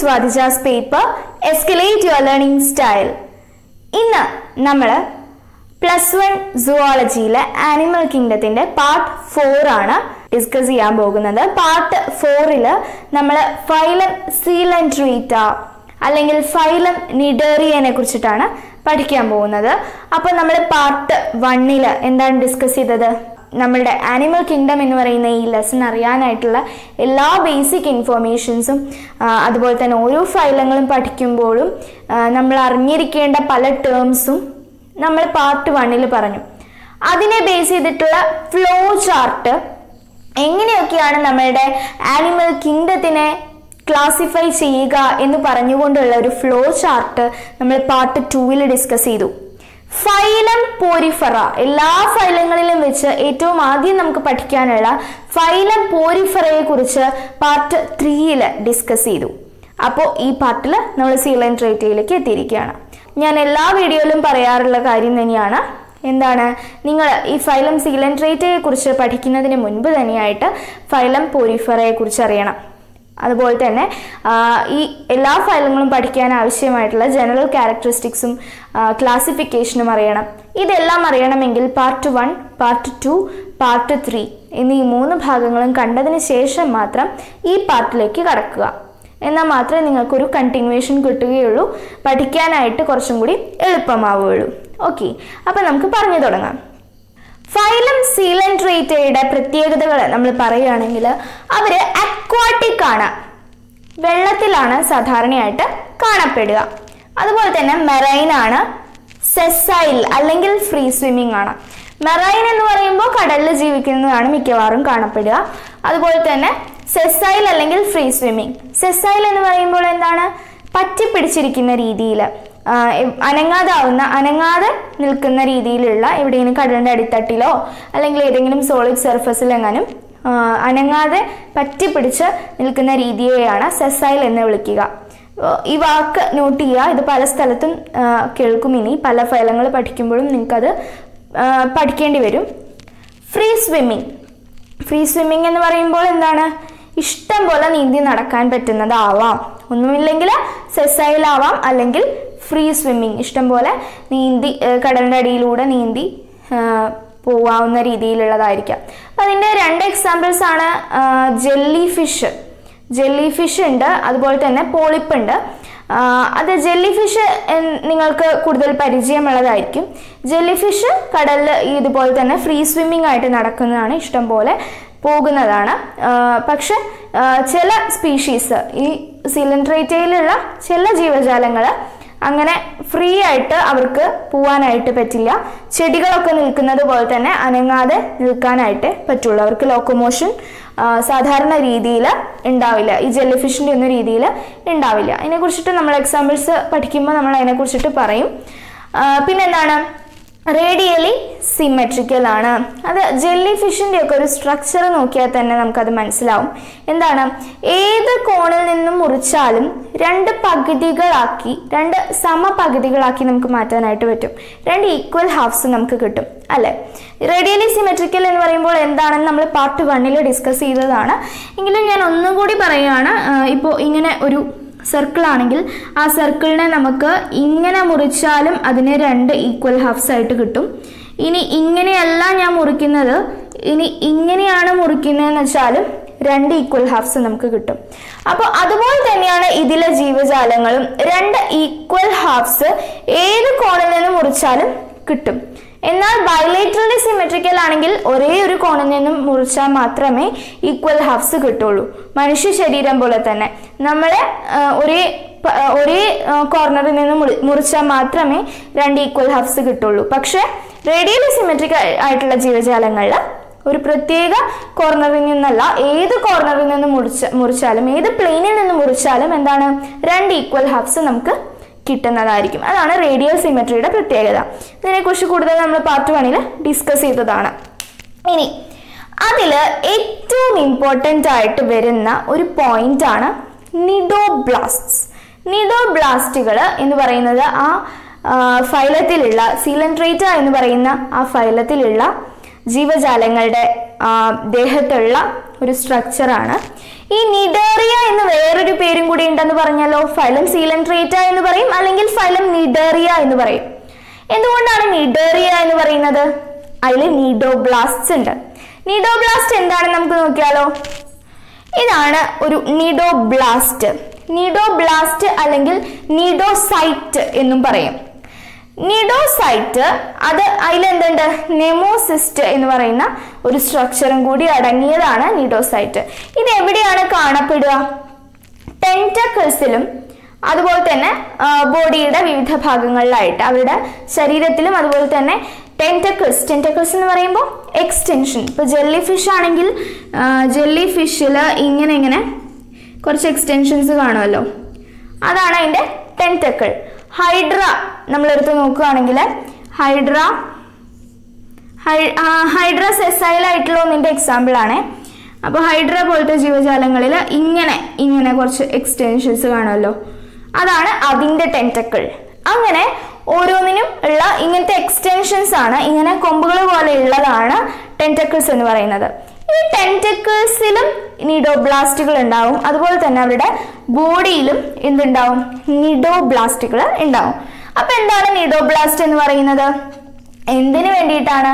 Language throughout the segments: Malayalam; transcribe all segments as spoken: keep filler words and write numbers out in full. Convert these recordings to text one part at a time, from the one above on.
സ്വാതിജാസ് paper escalate your learning style. ഇന്ന് നമ്മൾ പ്ലസ് വൺ സുവോളജിയിലെ ആനിമൽ കിങ്ഡത്തിന്റെ പാർട്ട് ഫോർ ആണ് ഡിസ്കസ് ചെയ്യാൻ പോകുന്നത്. പാർട്ട് ഫോറിൽ നമ്മൾ ഫൈലം സീലൻട്രീറ്റ അല്ലെങ്കിൽ ഫൈലം നിഡേറിയനെ കുറിച്ചിട്ടാണ് പഠിക്കാൻ പോകുന്നത്. അപ്പോൾ നമ്മൾ പാർട്ട് വണ്ണിൽ എന്താണ് ഡിസ്കസ് ചെയ്തത്? നമ്മളുടെ ആനിമൽ കിങ്ഡം എന്ന് പറയുന്ന ഈ ലെസൺ അറിയാനായിട്ടുള്ള എല്ലാ ബേസിക് ഇൻഫോർമേഷൻസും അതുപോലെ തന്നെ ഓരോ ഫൈലങ്ങളും പഠിക്കുമ്പോഴും നമ്മൾ അറിഞ്ഞിരിക്കേണ്ട പല ടേംസും നമ്മൾ പാർട്ട് വണ്ണിൽ പറഞ്ഞു. അതിനെ ബേസ് ചെയ്തിട്ടുള്ള ഫ്ലോ ചാർട്ട് എങ്ങനെയൊക്കെയാണ് നമ്മളുടെ ആനിമൽ കിങ്ഡത്തിനെ ക്ലാസിഫൈ ചെയ്യുക എന്ന് പറഞ്ഞുകൊണ്ടുള്ള ഒരു ഫ്ലോ ചാർട്ട് നമ്മൾ പാർട്ട് ടൂവിൽ ഡിസ്കസ് ചെയ്തു. ഫൈലം പോരിഫറ, എല്ലാ ഫൈലങ്ങളിലും വെച്ച് ഏറ്റവും ആദ്യം നമുക്ക് പഠിക്കാനുള്ള ഫൈലം പോരിഫറയെ കുറിച്ച് പാർട്ട് ത്രീയിൽ ഡിസ്കസ് ചെയ്തു. അപ്പോൾ ഈ പാർട്ടിൽ നമ്മൾ സീലൻട്രീറ്റയിലേക്ക് എത്തിയിരിക്കുകയാണ്. ഞാൻ എല്ലാ വീഡിയോയിലും പറയാറുള്ള കാര്യം തന്നെയാണ്, എന്താണ്, നിങ്ങൾ ഈ ഫൈലം സീലൻട്രീറ്റയെ കുറിച്ച് പഠിക്കുന്നതിന് മുൻപ് തന്നെയായിട്ട് ഫൈലം പോരിഫറയെ കുറിച്ച് അറിയണം. അതുപോലെ തന്നെ ഈ എല്ലാ ഫൈലങ്ങളും പഠിക്കാൻ ആവശ്യമായിട്ടുള്ള ജനറൽ ക്യാരക്ടറിസ്റ്റിക്സും ക്ലാസിഫിക്കേഷനും അറിയണം. ഇതെല്ലാം അറിയണമെങ്കിൽ part one, part two, part three എന്നീ മൂന്ന് ഭാഗങ്ങളും കണ്ടതിന് ശേഷം മാത്രം ഈ പാർട്ടിലേക്ക് കടക്കുക. എന്നാൽ മാത്രമേ നിങ്ങൾക്കൊരു കണ്ടിന്യൂവേഷൻ കിട്ടുകയുള്ളൂ, പഠിക്കാനായിട്ട് കുറച്ചും കൂടി എളുപ്പമാവുകയുള്ളൂ. ഓക്കെ, അപ്പം നമുക്ക് പറഞ്ഞു തുടങ്ങാം. ഫൈലം സീലൻട്രീറ്റയുടെ പ്രത്യേകതകൾ നമ്മൾ പറയുകയാണെങ്കിൽ അവർ അക്വാട്ടിക് ആണ്, വെള്ളത്തിലാണ് സാധാരണയായിട്ട് കാണപ്പെടുക. അതുപോലെ തന്നെ മെറൈൻ ആണ്, സെസൈൽ അല്ലെങ്കിൽ ഫ്രീ സ്വിമ്മിങ് ആണ്. മെറൈൻ എന്ന് പറയുമ്പോൾ കടലിൽ ജീവിക്കുന്നതാണ് മിക്കവാറും കാണപ്പെടുക. അതുപോലെ തന്നെ സെസൈൽ അല്ലെങ്കിൽ ഫ്രീ സ്വിമ്മിങ്, സെസൈൽ എന്ന് പറയുമ്പോൾ എന്താണ്, പറ്റിപ്പിടിച്ചിരിക്കുന്ന രീതിയിൽ അനങ്ങാതാവുന്ന അനങ്ങാതെ നിൽക്കുന്ന രീതിയിലുള്ള എവിടെയെങ്കിലും കടലിൻ്റെ അടിത്തട്ടിലോ അല്ലെങ്കിൽ ഏതെങ്കിലും സോളിഡ് സർഫസിലെങ്ങാനും അനങ്ങാതെ പറ്റിപ്പിടിച്ച് നിൽക്കുന്ന രീതിയെയാണ് സെസൈൽ എന്ന് വിളിക്കുക. ഈ വാക്ക് നോട്ട് ചെയ്യുക, ഇത് പല സ്ഥലത്തും കേൾക്കും, ഇനി പല ഫൈലങ്ങൾ പഠിക്കുമ്പോഴും നിങ്ങൾക്കത് പഠിക്കേണ്ടി വരും. ഫ്രീ സ്വിമ്മിങ്, ഫ്രീ സ്വിമ്മിങ് എന്ന് പറയുമ്പോൾ എന്താണ്, ഇഷ്ടം പോലെ നീന്തി നടക്കാൻ പറ്റുന്നതാവാം, ഒന്നുമില്ലെങ്കിൽ സെസൈലാവാം, അല്ലെങ്കിൽ ഫ്രീ സ്വിമ്മിങ് ഇഷ്ടംപോലെ നീന്തി കടലിൻ്റെ അടിയിലൂടെ നീന്തി പോവാവുന്ന രീതിയിലുള്ളതായിരിക്കാം. അപ്പം അതിൻ്റെ രണ്ട് എക്സാമ്പിൾസ് ആണ് ജെല്ലി ഫിഷ്. ജെല്ലി ഫിഷ് ഉണ്ട്, അതുപോലെ തന്നെ പോളിപ്പുണ്ട്. അത് ജെല്ലി ഫിഷ് നിങ്ങൾക്ക് കൂടുതൽ പരിചയമുള്ളതായിരിക്കും. ജെല്ലി ഫിഷ് കടലിൽ ഇതുപോലെ തന്നെ ഫ്രീ സ്വിമ്മിങ് ആയിട്ട് നടക്കുന്നതാണ്, ഇഷ്ടംപോലെ പോകുന്നതാണ്. പക്ഷെ ചില സ്പീഷീസ്, ഈ സീലൻട്രീറ്റയിലുള്ള ചില ജീവജാലങ്ങൾ അങ്ങനെ ഫ്രീ ആയിട്ട് അവർക്ക് പോവാനായിട്ട് പറ്റില്ല. ചെടികളൊക്കെ നിൽക്കുന്നത് പോലെ തന്നെ അനങ്ങാതെ നിൽക്കാനായിട്ട് പറ്റുള്ളൂ. അവർക്ക് ലോക്കോമോഷൻ സാധാരണ രീതിയിൽ ഉണ്ടാവില്ല, ഈ ജെല്ലി ഫിഷിൻ്റെ ഒന്നും രീതിയിൽ ഉണ്ടാവില്ല. അതിനെക്കുറിച്ചിട്ട് നമ്മൾ എക്സാമ്പിൾസ് പഠിക്കുമ്പോൾ നമ്മൾ അതിനെക്കുറിച്ചിട്ട് പറയും. പിന്നെന്താണ്, റേഡിയലി സിമെട്രിക്കൽ ആണ്. അത് ജെല്ലി ഫിഷിൻ്റെ ഒക്കെ ഒരു സ്ട്രക്ചർ നോക്കിയാൽ തന്നെ നമുക്കത് മനസ്സിലാവും. എന്താണ്, ഏത് കോണിൽ നിന്നും മുറിച്ചാലും രണ്ട് പകുതികളാക്കി, രണ്ട് സമപകുതികളാക്കി നമുക്ക് മാറ്റാനായിട്ട് പറ്റും. രണ്ട് ഈക്വൽ ഹാഫ്സ് നമുക്ക് കിട്ടും, അല്ലേ? റേഡിയലി സിമെട്രിക്കൽ എന്ന് പറയുമ്പോൾ എന്താണെന്ന് നമ്മൾ പാർട്ട് വണ്ണിൽ ഡിസ്കസ് ചെയ്തതാണ്. എങ്കിലും ഞാൻ ഒന്നും കൂടി പറയുകയാണ്. ഇപ്പോൾ ഇങ്ങനെ ഒരു സർക്കിൾ ആണെങ്കിൽ ആ സർക്കിളിനെ നമുക്ക് ഇങ്ങനെ മുറിച്ചാലും അതിനെ രണ്ട് ഈക്വൽ ഹാഫ്സ് ആയിട്ട് കിട്ടും. ഇനി ഇങ്ങനെയല്ല ഞാൻ മുറിക്കുന്നത്, ഇനി ഇങ്ങനെയാണ് മുറിക്കുന്നതെന്ന് വെച്ചാലും രണ്ട് ഈക്വൽ ഹാഫ്സ് നമുക്ക് കിട്ടും. അപ്പോൾ അതുപോലെ തന്നെയാണ് ഇതിലെ ജീവജാലങ്ങളും, രണ്ട് ഈക്വൽ ഹാഫ്സ് ഏത് കോണിൽ നിന്ന് മുറിച്ചാലും കിട്ടും. എന്നാൽ ബൈലേറ്ററലി സിമെട്രിക്കൽ ആണെങ്കിൽ ഒരേ ഒരു കോണിൽ നിന്നും മുറിച്ചാൽ മാത്രമേ ഈക്വൽ ഹാഫ്സ് കിട്ടുള്ളൂ. മനുഷ്യ ശരീരം പോലെ തന്നെ നമ്മളെ ഒരേ ഒരേ കോർണറിൽ നിന്ന് മുറിച്ചാൽ മാത്രമേ രണ്ട് ഈക്വൽ ഹാഫ്സ് കിട്ടുള്ളൂ. പക്ഷെ റേഡിയലി സിമെട്രിക്കൽ ആയിട്ടുള്ള ജീവജാലങ്ങളിൽ ഒരു പ്രത്യേക കോർണറിൽ നിന്നല്ല, ഏത് കോർണറിൽ നിന്ന് മുറിച്ച മുറിച്ചാലും ഏത് പ്ലെയിനിൽ നിന്ന് മുറിച്ചാലും എന്താണ്, രണ്ട് ഈക്വൽ ഹാഫ്സ് നമുക്ക് കിട്ടുന്നതായിരിക്കും. അതാണ് റേഡിയൽ സിമെട്രിയുടെ പ്രത്യേകത. ഇതിനെക്കുറിച്ച് കൂടുതൽ നമ്മൾ പാർട്ട് വണ്ണിൽ ഡിസ്കസ് ചെയ്തതാണ്. ഇനി അതിൽ ഏറ്റവും ഇമ്പോർട്ടൻ്റ് ആയിട്ട് വരുന്ന ഒരു പോയിന്റാണ് നിഡോബ്ലാസ്റ്റ്സ്. നിഡോബ്ലാസ്റ്റുകൾ എന്ന് പറയുന്നത് ആ ഫൈലത്തിലുള്ള സീലൻട്രീറ്റ എന്ന് പറയുന്ന ആ ഫൈലത്തിലുള്ള ജീവജാലങ്ങളുടെ ദേഹത്തുള്ള ഒരു സ്ട്രക്ചർ ആണ് ഈ നിഡേറിയ എന്ന വേറൊരു പേരും കൂടി ഉണ്ടെന്ന് പറഞ്ഞാലോ ഫൈലം സീലൻട്രേറ്റ എന്ന് പറയും അല്ലെങ്കിൽ ഫൈലം നിഡേറിയ എന്ന് പറയും. എന്തുകൊണ്ടാണ് നിഡേറിയ എന്ന് പറയുന്നത്? അതിൽ നിഡോബ്ലാസ്റ്റ്സ് ഉണ്ട്. നിഡോബ്ലാസ്റ്റ് എന്താണെന്ന് നമുക്ക് നോക്കിയാലോ? ഇതാണ് ഒരു നിഡോബ്ലാസ്റ്റ്. നിഡോബ്ലാസ്റ്റ് അല്ലെങ്കിൽ നിഡോസൈറ്റ് എന്നും പറയും. നിഡോസൈറ്റ് അത് അതിലെന്തുണ്ട് നെമോസിസ്റ്റ് എന്ന് പറയുന്ന ഒരു സ്ട്രക്ചറും കൂടി അടങ്ങിയതാണ് നിഡോസൈറ്റ്. ഇത് എവിടെയാണ് കാണപ്പെടുക? ടെന്റക്കിൾസിലും അതുപോലെ തന്നെ ബോഡിയുടെ വിവിധ ഭാഗങ്ങളിലായിട്ട് അവരുടെ ശരീരത്തിലും അതുപോലെ തന്നെ ടെന്റക്കിൾസ് ടെന്റക്കിൾസ് എന്ന് പറയുമ്പോൾ എക്സ്റ്റെൻഷൻ. ഇപ്പോൾ ജെല്ലി ഫിഷ് ആണെങ്കിൽ ജെല്ലി ഫിഷിൽ ഇങ്ങനെ ഇങ്ങനെ കുറച്ച് എക്സ്റ്റെൻഷൻസ് കാണുമല്ലോ, അതാണ് അതിൻ്റെ ടെന്റക്കിൾ. ഹൈഡ്ര നമ്മളെടുത്ത് നോക്കുകയാണെങ്കിൽ ഹൈഡ്ര ഹൈഡ്ര സെസൈലായിട്ടുള്ള ഒന്നിൻ്റെ എക്സാമ്പിൾ ആണേ. അപ്പോൾ ഹൈഡ്ര പോലത്തെ ജീവജാലങ്ങളിൽ ഇങ്ങനെ ഇങ്ങനെ കുറച്ച് എക്സ്റ്റെൻഷൻസ് കാണുമല്ലോ, അതാണ് അതിൻ്റെ ടെന്റക്കിൾ. അങ്ങനെ ഓരോന്നിനും ഉള്ള ഇങ്ങനത്തെ എക്സ്റ്റെൻഷൻസ് ആണ്, ഇങ്ങനെ കൊമ്പുകൾ പോലെ ഉള്ളതാണ് ടെന്റക്കിൾസ് എന്ന് പറയുന്നത്. ഈ ടെന്റക്കിൾസിലും നിഡോബ്ലാസ്റ്റുകൾ ഉണ്ടാവും, അതുപോലെ തന്നെ അവരുടെ ബോഡിയിലും എന്തുണ്ടാവും നിഡോബ്ലാസ്റ്റുകൾ ഉണ്ടാവും. അപ്പൊ എന്താണ് നിഡോബ്ലാസ്റ്റ് എന്ന് പറയുന്നത്? എന്തിനു വേണ്ടിയിട്ടാണ്?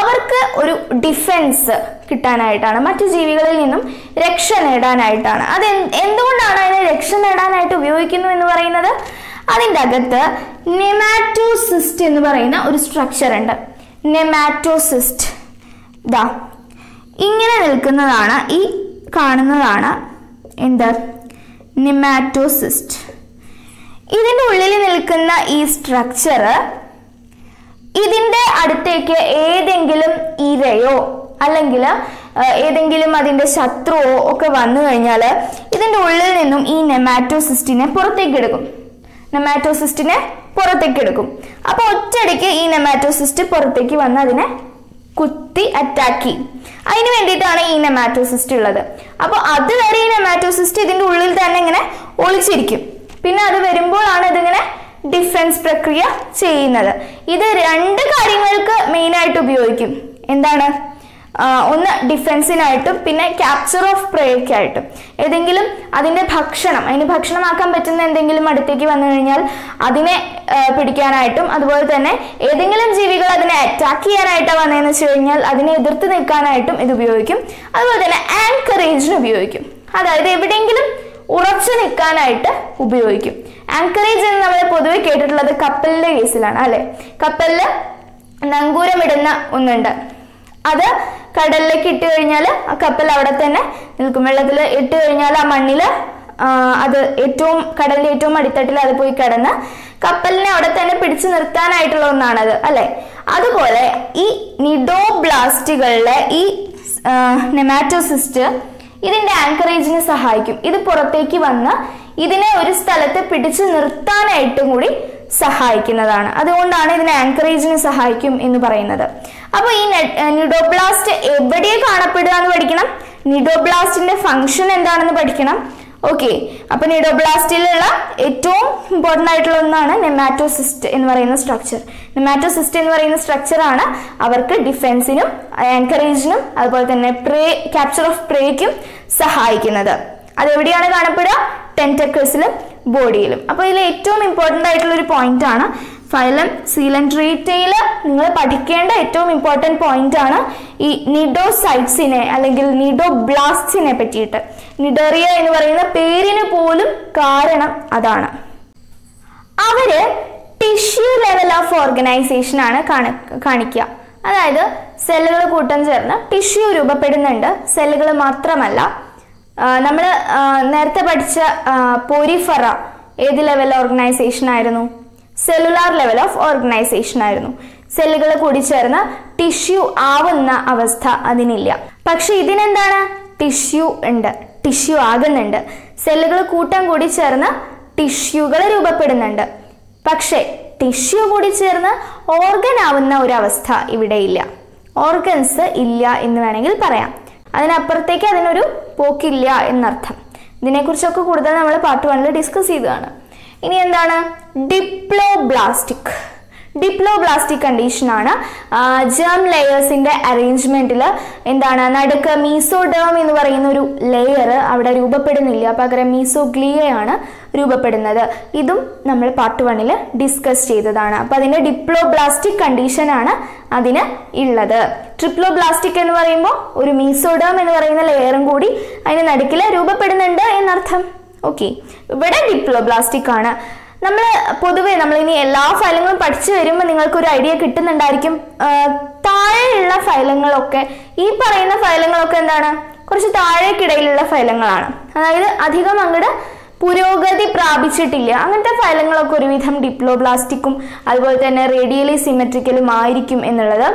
അവർക്ക് ഒരു ഡിഫെൻസ് കിട്ടാനായിട്ടാണ്, മറ്റു ജീവികളിൽ നിന്നും രക്ഷ നേടാനായിട്ടാണ്. അത് എന്തുകൊണ്ടാണ് അതിനെ രക്ഷ നേടാനായിട്ട് ഉപയോഗിക്കുന്നു എന്ന് പറയുന്നത്? അതിൻ്റെ അകത്ത് നെമാറ്റോസിസ്റ്റ് എന്ന് പറയുന്ന ഒരു സ്ട്രക്ചർ ഉണ്ട്. നെമാറ്റോസിസ്റ്റ് ദാ ഇങ്ങനെ നിൽക്കുന്നതാണ്, ഈ കാണുന്നതാണ് എന്ത് നെമാറ്റോസിസ്റ്റ്. ഇതിൻ്റെ ഉള്ളിൽ നിൽക്കുന്ന ഈ സ്ട്രക്ചർ ഇതിൻ്റെ അടുത്തേക്ക് ഏതെങ്കിലും ഇരയോ അല്ലെങ്കിൽ ഏതെങ്കിലും അതിൻ്റെ ശത്രുവോ ഒക്കെ വന്നു കഴിഞ്ഞാൽ ഇതിൻ്റെ ഉള്ളിൽ നിന്നും ഈ നെമാറ്റോസിസ്റ്റിനെ പുറത്തേക്കെടുക്കും നെമാറ്റോസിസ്റ്റിനെ പുറത്തേക്കെടുക്കും അപ്പോൾ ഒറ്റയടിക്ക് ഈ നെമാറ്റോസിസ്റ്റ് പുറത്തേക്ക് വന്ന് അതിനെ കുത്തി അറ്റാക്കി. അതിന് വേണ്ടിയിട്ടാണ് ഈ നെമാറ്റോസിസ്റ്റ് ഉള്ളത്. അപ്പോൾ അതുവരെ ഈ നെമാറ്റോസിസ്റ്റ് ഇതിൻ്റെ ഉള്ളിൽ തന്നെ ഇങ്ങനെ ഒളിച്ചിരിക്കും. പിന്നെ അത് വരുമ്പോഴാണ് ഇതിങ്ങനെ ഡിഫൻസ് പ്രക്രിയ ചെയ്യുന്നത്. ഇത് രണ്ട് കാര്യങ്ങൾക്ക് മെയിനായിട്ട് ഉപയോഗിക്കും. എന്താണ്? ഒന്ന് ഡിഫെൻസിനായിട്ടും പിന്നെ ക്യാപ്ചർ ഓഫ് പ്രേക്കായിട്ടും. ഏതെങ്കിലും അതിൻ്റെ ഭക്ഷണം അതിന് ഭക്ഷണമാക്കാൻ പറ്റുന്ന എന്തെങ്കിലും അടുത്തേക്ക് വന്നു കഴിഞ്ഞാൽ അതിനെ പിടിക്കാനായിട്ടും അതുപോലെ തന്നെ ഏതെങ്കിലും ജീവികൾ അതിനെ അറ്റാക്ക് ചെയ്യാനായിട്ടാണ് വന്നതെന്ന് വെച്ച് കഴിഞ്ഞാൽ അതിനെ എതിർത്ത് നിൽക്കാനായിട്ടും ഇത് ഉപയോഗിക്കും. അതുപോലെ തന്നെ ആങ്കറേജിന് ഉപയോഗിക്കും, അതായത് എവിടെയെങ്കിലും ഉറച്ചു നിൽക്കാനായിട്ട് ഉപയോഗിക്കും. ആങ്കറേജ് എന്ന് നമ്മൾ പൊതുവെ കേട്ടിട്ടുള്ളത് കപ്പലിൻ്റെ കേസിലാണ് അല്ലെ. കപ്പലിൽ നങ്കൂരമിടുന്ന ഒന്നുണ്ട്, അത് കടലിലേക്ക് ഇട്ട് കഴിഞ്ഞാൽ ആ കപ്പൽ അവിടെ തന്നെ നിൽക്കും. വെള്ളത്തിൽ ഇട്ട് കഴിഞ്ഞാൽ ആ മണ്ണിൽ അത് ഏറ്റവും കടലിൻ്റെ ഏറ്റവും അടിത്തട്ടിൽ അത് പോയി കിടന്ന് കപ്പലിനെ അവിടെ തന്നെ പിടിച്ചു നിർത്താനായിട്ടുള്ള ഒന്നാണത് അല്ലെ. അതുപോലെ ഈ നിഡോബ്ലാസ്റ്റുകളിലെ ഈ നെമാറ്റോസിസ്റ്റ് ഇതിൻ്റെ ആങ്കറേജിനെ സഹായിക്കും. ഇത് പുറത്തേക്ക് വന്ന് ഇതിനെ ഒരു സ്ഥലത്ത് പിടിച്ചു നിർത്താനായിട്ടും കൂടി സഹായിക്കുന്നതാണ്. അതുകൊണ്ടാണ് ഇതിന് ആങ്കറേജിന് സഹായിക്കും എന്ന് പറയുന്നത്. അപ്പോൾ ഈ നിഡോബ്ലാസ്റ്റ് എവിടെ കാണപ്പെടുക എന്ന് പഠിക്കണം, നിഡോബ്ലാസ്റ്റിന്റെ ഫംഗ്ഷൻ എന്താണെന്ന് പഠിക്കണം. ഓക്കെ, അപ്പൊ നിഡോബ്ലാസ്റ്റിലുള്ള ഏറ്റവും ഇമ്പോർട്ടൻ്റ് ആയിട്ടുള്ള ഒന്നാണ് നെമാറ്റോസിസ്റ്റ് എന്ന് പറയുന്ന സ്ട്രക്ചർ. നെമാറ്റോസിസ്റ്റ് എന്ന് പറയുന്ന സ്ട്രക്ചർ ആണ് അവർക്ക് ഡിഫെൻസിനും ആങ്കറേജിനും അതുപോലെ തന്നെ പ്രേ ക്യാപ്ചർ ഓഫ് പ്രേക്കും സഹായിക്കുന്നത്. അതെവിടെയാണ് കാണപ്പെടുക? ടെന്റക്കിൾസിലും ബോഡിയിലും. അപ്പോൾ ഇതിൽ ഏറ്റവും ഇമ്പോർട്ടൻ്റ് ആയിട്ടുള്ള ഒരു പോയിന്റ് ആണ് ഫൈലം സീലൻട്രേറ്റയിൽ നിങ്ങൾ പഠിക്കേണ്ട ഏറ്റവും ഇമ്പോർട്ടൻറ്റ് പോയിന്റ് ആണ് ഈ നിഡോസൈറ്റ്സിനെ അല്ലെങ്കിൽ നിഡോബ്ലാസ്റ്റിനെ പറ്റിയിട്ട്. നിഡറിയ എന്ന് പറയുന്ന പേരിന് പോലും കാരണം അതാണ്. അവര് ടിഷ്യൂ ലെവൽ ഓഫ് ഓർഗനൈസേഷൻ ആണ് കാണിക്കുക. അതായത് സെല്ലുകൾ കൂട്ടം ചേർന്ന് ടിഷ്യൂ രൂപപ്പെടുന്നുണ്ട്. സെല്ലുകൾ മാത്രമല്ല, നമ്മൾ നേരത്തെ പഠിച്ച പോരിഫറ ഏത് ലെവൽ ഓർഗനൈസേഷൻ ആയിരുന്നു? സെല്ലുലാർ ലെവൽ ഓഫ് ഓർഗനൈസേഷൻ ആയിരുന്നു. സെല്ലുകൾ കൂടി ചേർന്ന് ടിഷ്യൂ ആവുന്ന അവസ്ഥ അതിനില്ല. പക്ഷെ ഇതിനെന്താണ്? ടിഷ്യൂ ഉണ്ട്, ടിഷ്യൂ ആകുന്നുണ്ട്. സെല്ലുകൾ കൂട്ടം കൂടി ചേർന്ന് ടിഷ്യൂകൾ രൂപപ്പെടുന്നുണ്ട്. പക്ഷെ ടിഷ്യൂ കൂടി ചേർന്ന് ഓർഗൻ ആവുന്ന ഒരവസ്ഥ ഇവിടെ ഇല്ല. ഓർഗൻസ് ഇല്ല എന്ന് വേണമെങ്കിൽ പറയാം. അതിനപ്പുറത്തേക്ക് അതിനൊരു പോക്കില്ല എന്നർത്ഥം. ഇതിനെക്കുറിച്ചൊക്കെ കൂടുതൽ നമ്മൾ പാർട്ട് വണ്ണിൽ ഡിസ്കസ് ചെയ്തതാണ്. ഇനി എന്താണ് ഡിപ്ലോബ്ലാസ്റ്റിക്? diploblastic condition ആണ് germ layers ന്റെ arrangementil എന്താണ് നടുക്ക് mesoderm എന്ന് പറയുന്ന ഒരു layer അവിടെ രൂപപ്പെടുന്നില്ല, പകരം mesoglia ആണ് രൂപപ്പെടുന്നത്. ഇതും നമ്മൾ പാർട്ട് ഒന്നിൽ ഡിസ്കസ് ചെയ്തതാണ്. അപ്പോൾ അതിന്റെ ഡിപ്ലോബ്ലാസ്റ്റിക് കണ്ടീഷൻ ആണ് അതിനെ ഉള്ളത്. ട്രിപ്ലോബ്ലാസ്റ്റിക് എന്ന് പറയുമ്പോൾ ഒരു മീസോഡേം എന്ന് പറയുന്ന ലെയറും കൂടി അതിനെ നടുക്കിൽ രൂപപ്പെടുന്നുണ്ട് എന്നർത്ഥം. ഓക്കേ, ഇവിടെ ഡിപ്ലോബ്ലാസ്റ്റിക് ആണ്. നമ്മൾ പൊതുവേ നമ്മൾ ഇനി എല്ലാ ഫയലുകളും പഠിച്ചു വരുമ്പോൾ നിങ്ങൾക്ക് ഒരു ഐഡിയ കിട്ടുന്നുണ്ടായിരിക്കും. താഴെയുള്ള ഫയലുകളൊക്കെ ഈ പറയുന്ന ഫയലുകളൊക്കെ എന്താണ്? കുറച്ച് താഴേക്കിടയിലുള്ള ഫയലുകളാണ്. അതായത് അധികം അങ്ങോട്ട് പുരോഗതി പ്രാപിച്ചിട്ടില്ല അങ്ങനത്തെ ഫയലുകളൊക്കെ ഒരുവിധം ഡിപ്ലോബ്ലാസ്റ്റിക്കും അതുപോലെ തന്നെ റേഡിയലി സിമെട്രിക്കലും ആയിരിക്കും എന്നുള്ളത്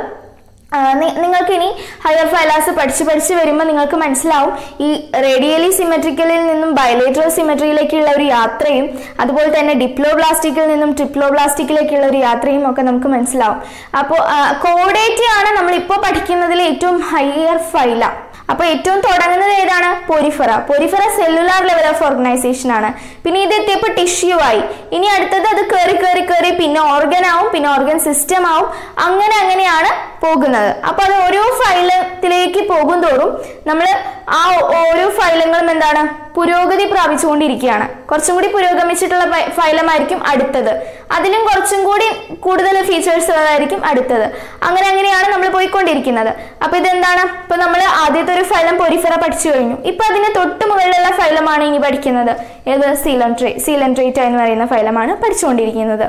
നിങ്ങൾക്കിനി ഹയർ ഫൈലാസ് പഠിച്ച് പഠിച്ച് വരുമ്പോൾ നിങ്ങൾക്ക് മനസ്സിലാവും. ഈ റേഡിയലി സിമെട്രിക്കലിൽ നിന്നും ബൈലേറ്ററൽ സിമെട്രിയിലേക്കുള്ള ഒരു യാത്രയും അതുപോലെ തന്നെ ഡിപ്ലോബ്ലാസ്റ്റിക്കിൽ നിന്നും ട്രിപ്ലോബ്ലാസ്റ്റിക്കിലേക്കുള്ള ഒരു യാത്രയും ഒക്കെ നമുക്ക് മനസ്സിലാവും. അപ്പോൾ കോഡേറ്റ് ആണ് നമ്മളിപ്പോൾ പഠിക്കുന്നതിലെ ഏറ്റവും ഹയർ ഫൈല. അപ്പോൾ ഏറ്റവും തുടങ്ങുന്നത് ഏതാണ്? Porifera. Porifera cellular level of organisation ആണ്. പിന്നെ ഇത് എത്തിയപ്പോൾ ടിഷ്യൂ ആയി. ഇനി അടുത്തത് അത് കയറി കയറി കയറി പിന്നെ ഓർഗൻ ആവും, പിന്നെ ഓർഗൻ സിസ്റ്റം ആവും, അങ്ങനെ അങ്ങനെയാണ് പോകുന്നത്. അപ്പോൾ അത് ഓരോ ഫൈലത്തിലേക്ക് പോകും തോറും നമ്മൾ ആ ഓരോ ഫൈലങ്ങളും എന്താണ് പുരോഗതി പ്രാപിച്ചുകൊണ്ടിരിക്കുകയാണ്. കുറച്ചും കൂടി പുരോഗമിച്ചിട്ടുള്ള ഫൈലമായിരിക്കും അടുത്തത്, അതിലും കുറച്ചും കൂടി കൂടുതൽ ഫീച്ചേഴ്സ് ഉള്ളതായിരിക്കും അടുത്തത്, അങ്ങനെ അങ്ങനെയാണ് നമ്മൾ പോയിക്കൊണ്ടിരിക്കുന്നത്. അപ്പോൾ ഇതെന്താണ്? ഇപ്പോൾ നമ്മൾ ആദ്യത്തെ ഒരു ഫൈലം പോരിഫെറ പഠിച്ചു കഴിഞ്ഞു. ഇപ്പോൾ അതിന് തൊട്ട് മുകളിലുള്ള ഫൈലമാണ് ഇനി പഠിക്കുന്നത്. ഏത്? സീലൻട്രേ സീലൻട്രേറ്റ എന്ന് പറയുന്ന ഫൈലമാണ് പഠിച്ചുകൊണ്ടിരിക്കുന്നത്.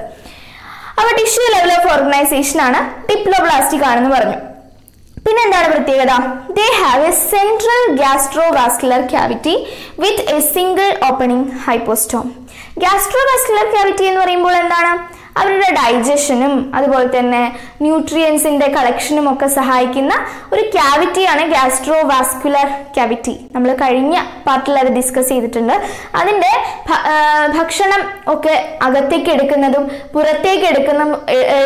അപ്പോൾ ടിഷ്യൂ ലെവൽ ഓഫ് ഓർഗനൈസേഷൻ ആണ്, ഡിപ്ലോബ്ലാസ്റ്റിക് ആണെന്ന് പറഞ്ഞു. പിന്നെ എന്താണ് പ്രത്യേകത? They have a central gastrovascular cavity with a single opening hypostome. Gastrovascular cavity എന്ന് പറയുമ്പോൾ എന്താണ്? അവരുടെ ഡൈജഷനും അതുപോലെ തന്നെ ന്യൂട്രിയൻസിന്റെ കളക്ഷനും ഒക്കെ സഹായിക്കുന്ന ഒരു ക്യാവിറ്റിയാണ് ഗ്യാസ്ട്രോവാസ്കുലർ ക്യാവിറ്റി. നമ്മൾ കഴിഞ്ഞ പാർട്ടിൽ അത് ഡിസ്കസ് ചെയ്തിട്ടുണ്ട്. അതിൻ്റെ ഭക്ഷണം ഒക്കെ അകത്തേക്ക് എടുക്കുന്നതും പുറത്തേക്ക് എടുക്കുന്ന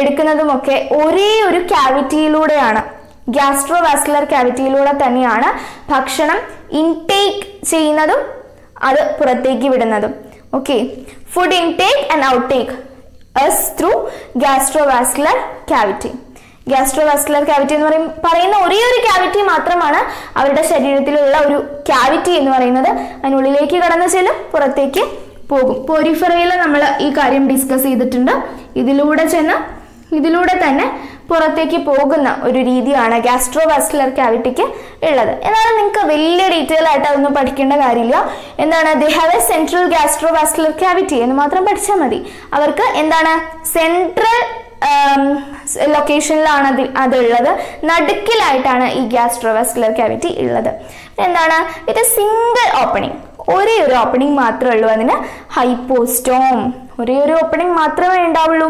എടുക്കുന്നതും ഒക്കെ ഒരേ ഒരു ക്യാവിറ്റിയിലൂടെയാണ്, ഗ്യാസ്ട്രോവാസ്കുലർ ക്യാവിറ്റിയിലൂടെ തന്നെയാണ് ഭക്ഷണം ഇൻടേക്ക് ചെയ്യുന്നതും അത് പുറത്തേക്ക് വിടുന്നതും. Okay, food intake and outtake us through gastrovaascular cavity. Gastrovascular cavity എന്ന് പറയും പറയുന്ന ഒരേ ഒരു ക്യാവിറ്റി മാത്രമാണ് അവരുടെ ശരീരത്തിലുള്ള ഒരു ക്യാവിറ്റി എന്ന് പറയുന്നത്. അതിനുള്ളിലേക്ക് കടന്നു ചെല്ലും, പുറത്തേക്ക് പോകും. പോരിഫെറയിൽ നമ്മൾ ഈ കാര്യം ഡിസ്കസ് ചെയ്തിട്ടുണ്ട്. ഇതിലൂടെ ചെന്ന് ഇതിലൂടെ തന്നെ പുറത്തേക്ക് പോകുന്ന ഒരു രീതിയാണ് ഗ്യാസ്ട്രോവാസ്കുലർ ക്യാവിറ്റിക്ക് ഉള്ളത്. എന്നാലും നിങ്ങൾക്ക് വലിയ ഡീറ്റെയിൽ ആയിട്ട് അതൊന്നും പഠിക്കേണ്ട കാര്യമില്ല. എന്താണ്? They have a central gastrovascular cavity എന്ന് മാത്രം പഠിച്ചാൽ മതി. അവർക്ക് എന്താണ്? സെൻട്രൽ ലൊക്കേഷനിലാണ് അത് അതുള്ളത്. നടുക്കിലായിട്ടാണ് ഈ ഗ്യാസ്ട്രോവാസ്കുലർ ക്യാവിറ്റി ഉള്ളത്. എന്താണ്? ഇത് സിംഗിൾ ഓപ്പണിംഗ്, ഒരേ ഒരു ഓപ്പണിംഗ് മാത്രമേ ഉള്ളൂ. അതിന് ഹൈപ്പോസ്റ്റോം, ഒരേ ഒരു ഓപ്പണിംഗ് മാത്രമേ ഉണ്ടാവുള്ളൂ.